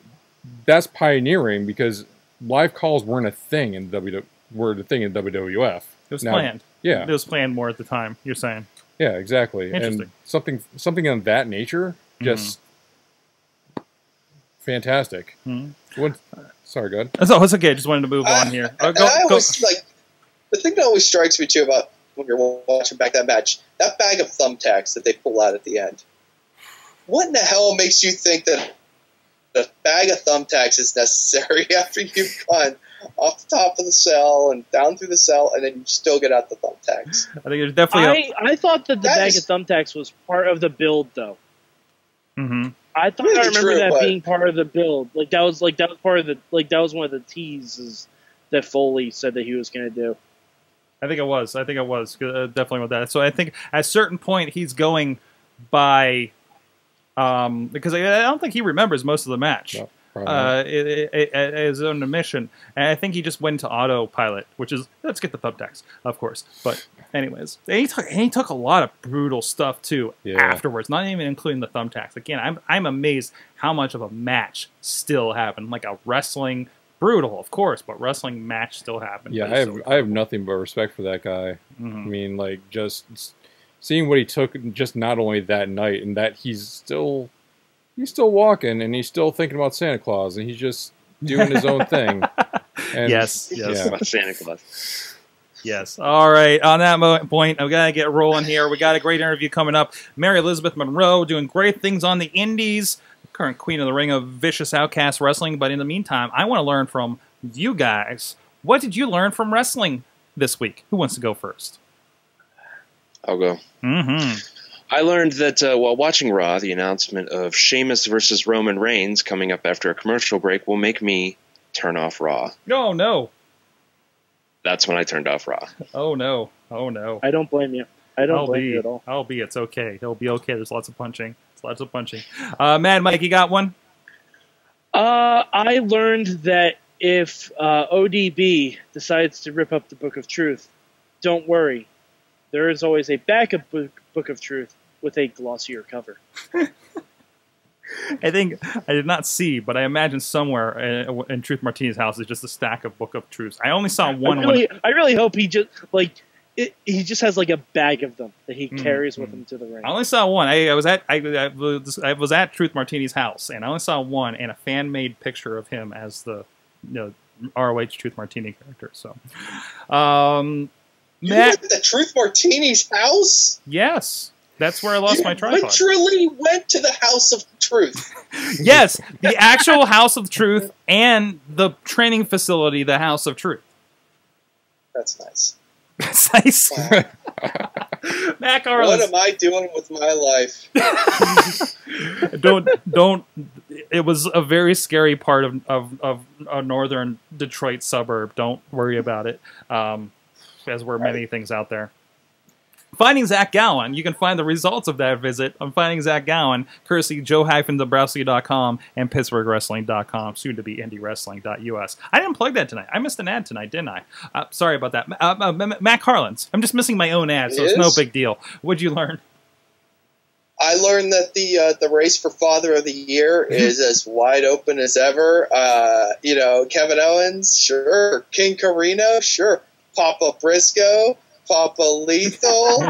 that's pioneering because live calls weren't a thing in W were the thing in W W F. It was now, planned. Yeah, it was planned more at the time. You're saying. Yeah, exactly. And something something of that nature just. Mm-hmm. Fantastic. Hmm. What, sorry, go ahead. Oh, it's okay. I just wanted to move uh, on here. Uh, go, I always, go. Like, the thing that always strikes me, too, about when you're watching back that match, that bag of thumbtacks that they pull out at the end. What in the hell makes you think that the bag of thumbtacks is necessary after you've gone off the top of the cell and down through the cell, and then you still get out the thumbtacks? I think it's definitely. I, I thought that the that bag is, of thumbtacks was part of the build, though. Mm-hmm. I thought really I remember true, that being part of the build. Like that was like that was part of the like that was one of the teases that Foley said that he was going to do. I think it was. I think it was uh, definitely with that. So I think at a certain point he's going by um, because I, I don't think he remembers most of the match. No, uh, it, it, it, at his own admission, and I think he just went to autopilot, which is let's get the thumbtacks, of course. But anyways, and he took and he took a lot of brutal stuff too yeah. afterwards. Not even including the thumbtacks. Again, I'm I'm amazed how much of a match still happened. Like a wrestling brutal, of course, but wrestling match still happened. Yeah, I have I have nothing but respect for that guy. Mm-hmm. I mean, like just seeing what he took, just not only that night, and that he's still he's still walking and he's still thinking about Santa Claus, and he's just doing his own thing. And, yes, yes, yeah. about Santa Claus. Yes. All right. On that point, I've got to get rolling here. We got a great interview coming up. Mary Elizabeth Monroe doing great things on the indies. Current queen of the ring of Vicious Outcast Wrestling. But in the meantime, I want to learn from you guys. What did you learn from wrestling this week? Who wants to go first? I'll go. Mm-hmm. I learned that uh, while watching Raw, the announcement of Sheamus versus Roman Reigns coming up after a commercial break will make me turn off Raw. No, no. That's when I turned off Raw. Oh, no. Oh, no. I don't blame you. I don't I'll blame be, you at all. I'll be. It's okay. It'll be okay. There's lots of punching. There's lots of punching. Uh, Mad Mike, you got one? Uh, I learned that if uh, O D B decides to rip up the Book of Truth, don't worry. There is always a backup book, book of Truth with a glossier cover. I think I did not see, but I imagine somewhere in, in Truth Martini's house is just a stack of Book of Truths. I only saw one. I really, one. I really hope he just like it, he just has like a bag of them that he carries mm-hmm. with him to the ring. I only saw one. I, I was at I, I, was, I was at Truth Martini's house, and I only saw one and a fan made picture of him as the you know, R O H Truth Martini character. So, um, you went to the Truth Martini's house? Yes. That's where I lost you my tripod. Literally went to the House of Truth. Yes, the actual House of Truth and the training facility, the House of Truth. That's nice. That's nice. Wow. Matt Carlins. What am I doing with my life? don't don't. It was a very scary part of of of a northern Detroit suburb. Don't worry about it. Um, as were many right. things out there. Finding Zach Gowen. You can find the results of that visit on Finding Zach Gowen, courtesy joe dash dabrowski dot com and pittsburgh wrestling dot com, soon to be indie wrestling dot U S. I didn't plug that tonight. I missed an ad tonight, didn't I? Uh, sorry about that. Uh, uh, Matt Carlins. I'm just missing my own ad, so it it's is? no big deal. What'd you learn? I learned that the uh, the race for Father of the Year is as wide open as ever. Uh, you know, Kevin Owens, sure. King Carino, sure. Papa Briscoe, Papa Lethal.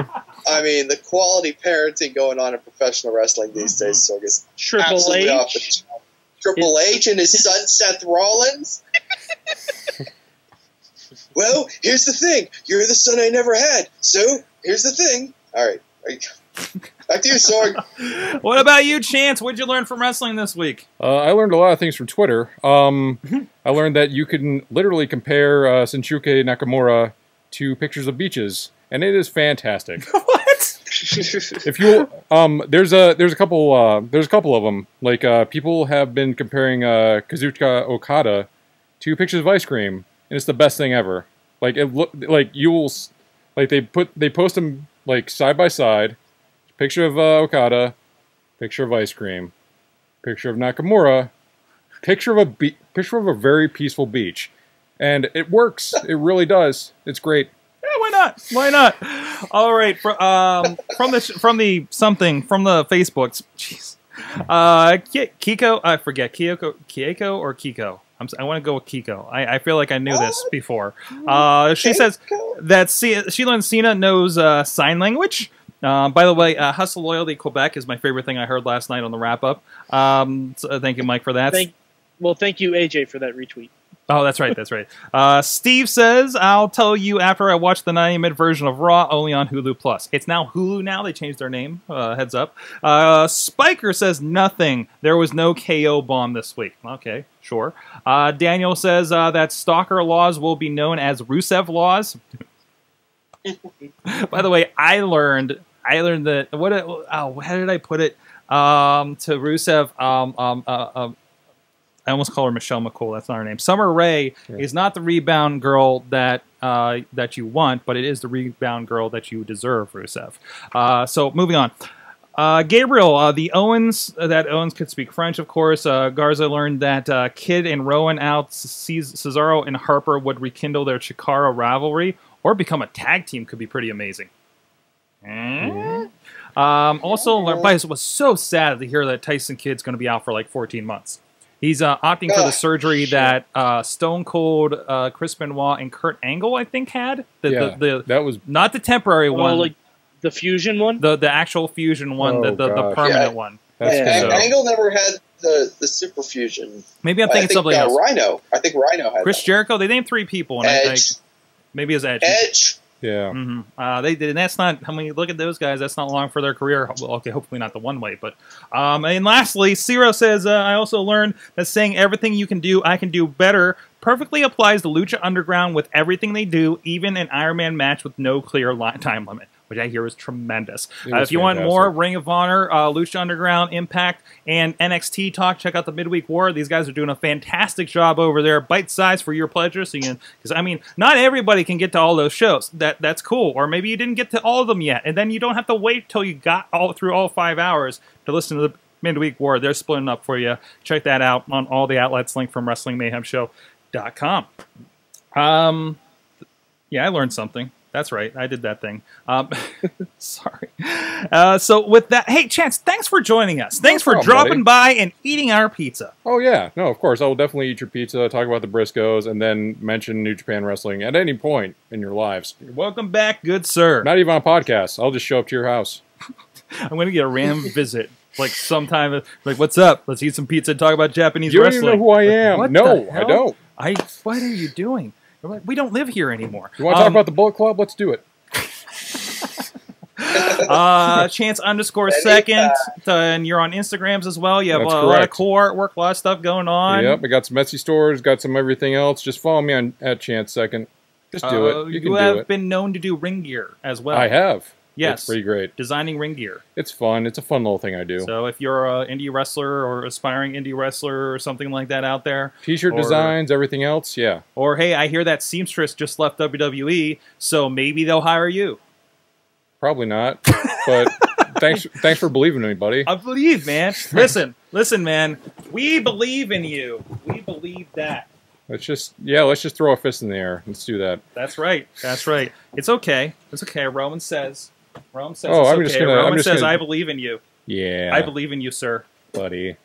I mean, the quality parenting going on in professional wrestling these days. So it's Triple absolutely H. Off the top. Triple H and his son Seth Rollins. Well, here's the thing. You're the son I never had. So here's the thing. All right. Back to you, Sorg. What about you, Chance? What did you learn from wrestling this week? Uh, I learned a lot of things from Twitter. Um, I learned that you can literally compare uh, Shinsuke Nakamura to pictures of beaches, and it is fantastic. What? If you um, there's a there's a couple uh, there's a couple of them. Like uh, people have been comparing uh, Kazuchika Okada to pictures of ice cream, and it's the best thing ever. Like it look like you will like they put they post them like side by side. Picture of uh, Okada, picture of ice cream, picture of Nakamura, picture of a be picture of a very peaceful beach, and it works. It really does. It's great. Yeah, why not? Why not? All right, from, um, from the from the something from the Facebooks. Jeez, uh, Kiko. I forget Kiyoko, Kiyoko or Kiko. I'm, I want to go with Kiko. I, I feel like I knew this before. Uh, she says that C Sheila and Cena knows uh, sign language. Uh, by the way, uh, Hustle Loyalty Quebec is my favorite thing I heard last night on the wrap-up. Um, so thank you, Mike, for that. Thank, well, thank you, A J, for that retweet. Oh, that's right, that's right. Uh, Steve says, I'll tell you after I watch the ninety minute version of Raw, only on Hulu Plus. It's now Hulu now. They changed their name. Uh, heads up. Uh, Spiker says, nothing. There was no K O bomb this week. Okay, sure. Uh, Daniel says uh, that stalker laws will be known as Rusev laws. By the way, I learned... I learned that what oh, how did I put it um, to Rusev? Um, um, uh, um, I almost call her Michelle McCool. That's not her name. Summer Rae yeah. is not the rebound girl that uh, that you want, but it is the rebound girl that you deserve, Rusev. Uh, so moving on. Uh, Gabriel, uh, the Owens, uh, that Owens could speak French, of course. Uh, Garza learned that uh, Kidd and Rowan out, Cesaro and Harper would rekindle their Chikara rivalry or become a tag team. Could be pretty amazing. Mm-hmm. Um, also, it was so sad to hear that Tyson Kidd's going to be out for like fourteen months. He's uh, opting for the surgery that uh, Stone Cold, uh, Chris Benoit, and Kurt Angle, I think, had. The, yeah, the, the, that was not the temporary oh, one, like the fusion one, the the actual fusion one, oh, the, the, the permanent yeah, one. That's yeah, so. Angle never had the the super fusion. Maybe I'm thinking I think, something uh, else. Rhino, I think Rhino had. Chris that. Jericho. They named three people, and Edge. I think maybe it's Edge. Edge. Yeah, mm-hmm. uh, they did, and that's not. I mean, look at those guys. That's not long for their career. Well, okay, hopefully not the one way, but um, and lastly, Ciro says, uh, I also learned that saying everything you can do, I can do better, perfectly applies to Lucha Underground with everything they do, even an Iron Man match with no clear time limit, which I hear is tremendous. Uh, if you fantastic. want more Ring of Honor, uh, Lucha Underground, Impact, and N X T talk, check out the Midweek War. These guys are doing a fantastic job over there. Bite-sized for your pleasure. So you can, because I mean, not everybody can get to all those shows. That That's cool. Or maybe you didn't get to all of them yet, and then you don't have to wait till you got all through all five hours to listen to the Midweek War. They're splitting up for you. Check that out on all the outlets. Link from Wrestling Mayhem Show dot com. Um, yeah, I learned something. That's right. I did that thing. Um, sorry. Uh, so with that, hey, Chance, thanks for joining us. Thanks no problem, for dropping buddy. by and eating our pizza. Oh, yeah. No, of course. I will definitely eat your pizza, talk about the Briscoes, and then mention New Japan Wrestling at any point in your lives. Welcome back, good sir. Not even on podcasts. I'll just show up to your house. I'm going to get a random visit. Like sometime. Like, what's up? Let's eat some pizza and talk about Japanese you wrestling. You don't even know who I am. What no, I don't. I. What are you doing? We don't live here anymore. You want to um, talk about the Bullet Club? Let's do it. uh, Chance underscore second, and you're on Instagrams as well. You have That's a correct. lot of cool artwork, a lot of stuff going on. Yep, I got some Etsy stores, got some everything else. Just follow me on at Chance second. Just do uh, it. You, you can have do it. been known to do ring gear as well. I have. Yes. It's pretty great. Designing ring gear. It's fun. It's a fun little thing I do. So if you're an indie wrestler or aspiring indie wrestler or something like that out there. T-shirt designs, everything else, yeah. Or, hey, I hear that seamstress just left W W E, so maybe they'll hire you. Probably not, but thanks thanks for believing in me, buddy. I believe, man. Listen, listen, man. We believe in you. We believe that. Let's just, yeah, let's just throw a fist in the air. Let's do that. That's right. That's right. It's okay. It's okay. Roman says... Rome says, oh, it's I'm okay. Just gonna, Roman I'm just says, gonna, I believe in you. Yeah. I believe in you, sir. Buddy.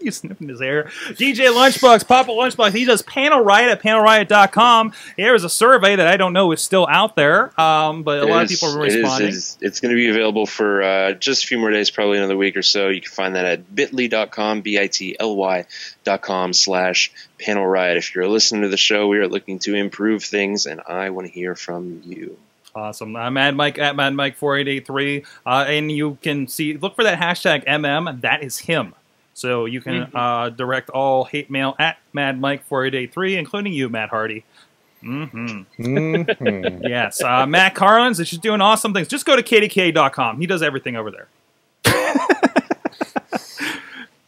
He's sniffing his hair. D J Lunchbox, Papa Lunchbox, he does Panel Riot at panel riot dot com. There is a survey that I don't know is still out there, um, but a it lot is, of people are responding. It is, it's going to be available for uh, just a few more days, probably another week or so. You can find that at bit dot ly dot com, B I T L Y dot com slash Panel Riot. If you're listening to the show, we are looking to improve things, and I want to hear from you. Awesome. I'm Mad Mike at Mad Mike four eight eight three, uh, and you can see, look for that hashtag M M. That is him. So you can mm-hmm. uh, direct all hate mail at Mad Mike four eight eight three, including you, Matt Hardy. Mm-hmm. Mm-hmm. Yes. Uh, Matt Carlins is just doing awesome things. Just go to K D K A dot com. He does everything over there.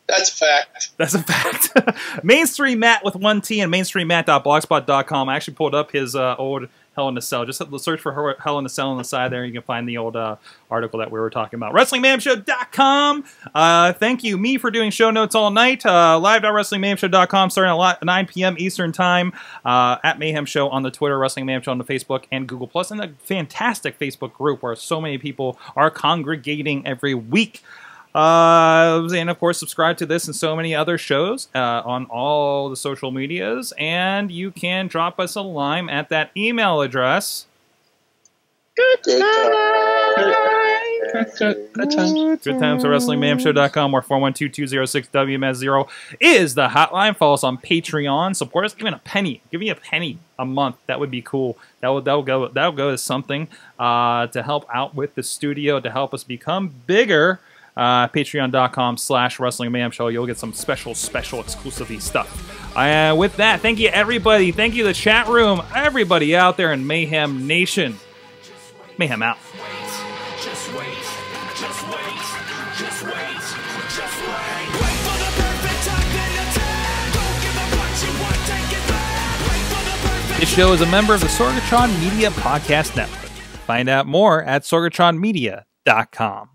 That's a fact. That's a fact. Mainstream Matt with one T and mainstream matt dot blogspot dot com. I actually pulled up his uh, old Hell in a Cell. Just search for Hell in a Cell on the side there. You can find the old uh, article that we were talking about. wrestling mayhem show dot com. Uh, thank you, me, for doing show notes all night. Uh, live dot wrestling mayhem show dot com starting at nine P M Eastern Time. Uh, at Mayhem Show on the Twitter, Wrestling Mayhem Show on the Facebook and Google Plus, and a fantastic Facebook group where so many people are congregating every week. Uh, and of course, subscribe to this and so many other shows uh, on all the social medias. And you can drop us a line at that email address. Good times. Good times. Good times at wrestling mayhem show dot com, where four one two, two oh six, W M S zero is the hotline. Follow us on Patreon. Support us. Give me a penny. Give me a penny a month. That would be cool. That will, that will go, that will go to something uh, to help out with the studio, to help us become bigger. Uh, Patreon.com slash Wrestling Mayhem Show. You'll get some special, special, exclusively stuff. Uh, with that, thank you, everybody. Thank you, the chat room, everybody out there in Mayhem Nation. Mayhem out. This show is a member of the Sorgatron Media Podcast Network. Find out more at sorgatron media dot com.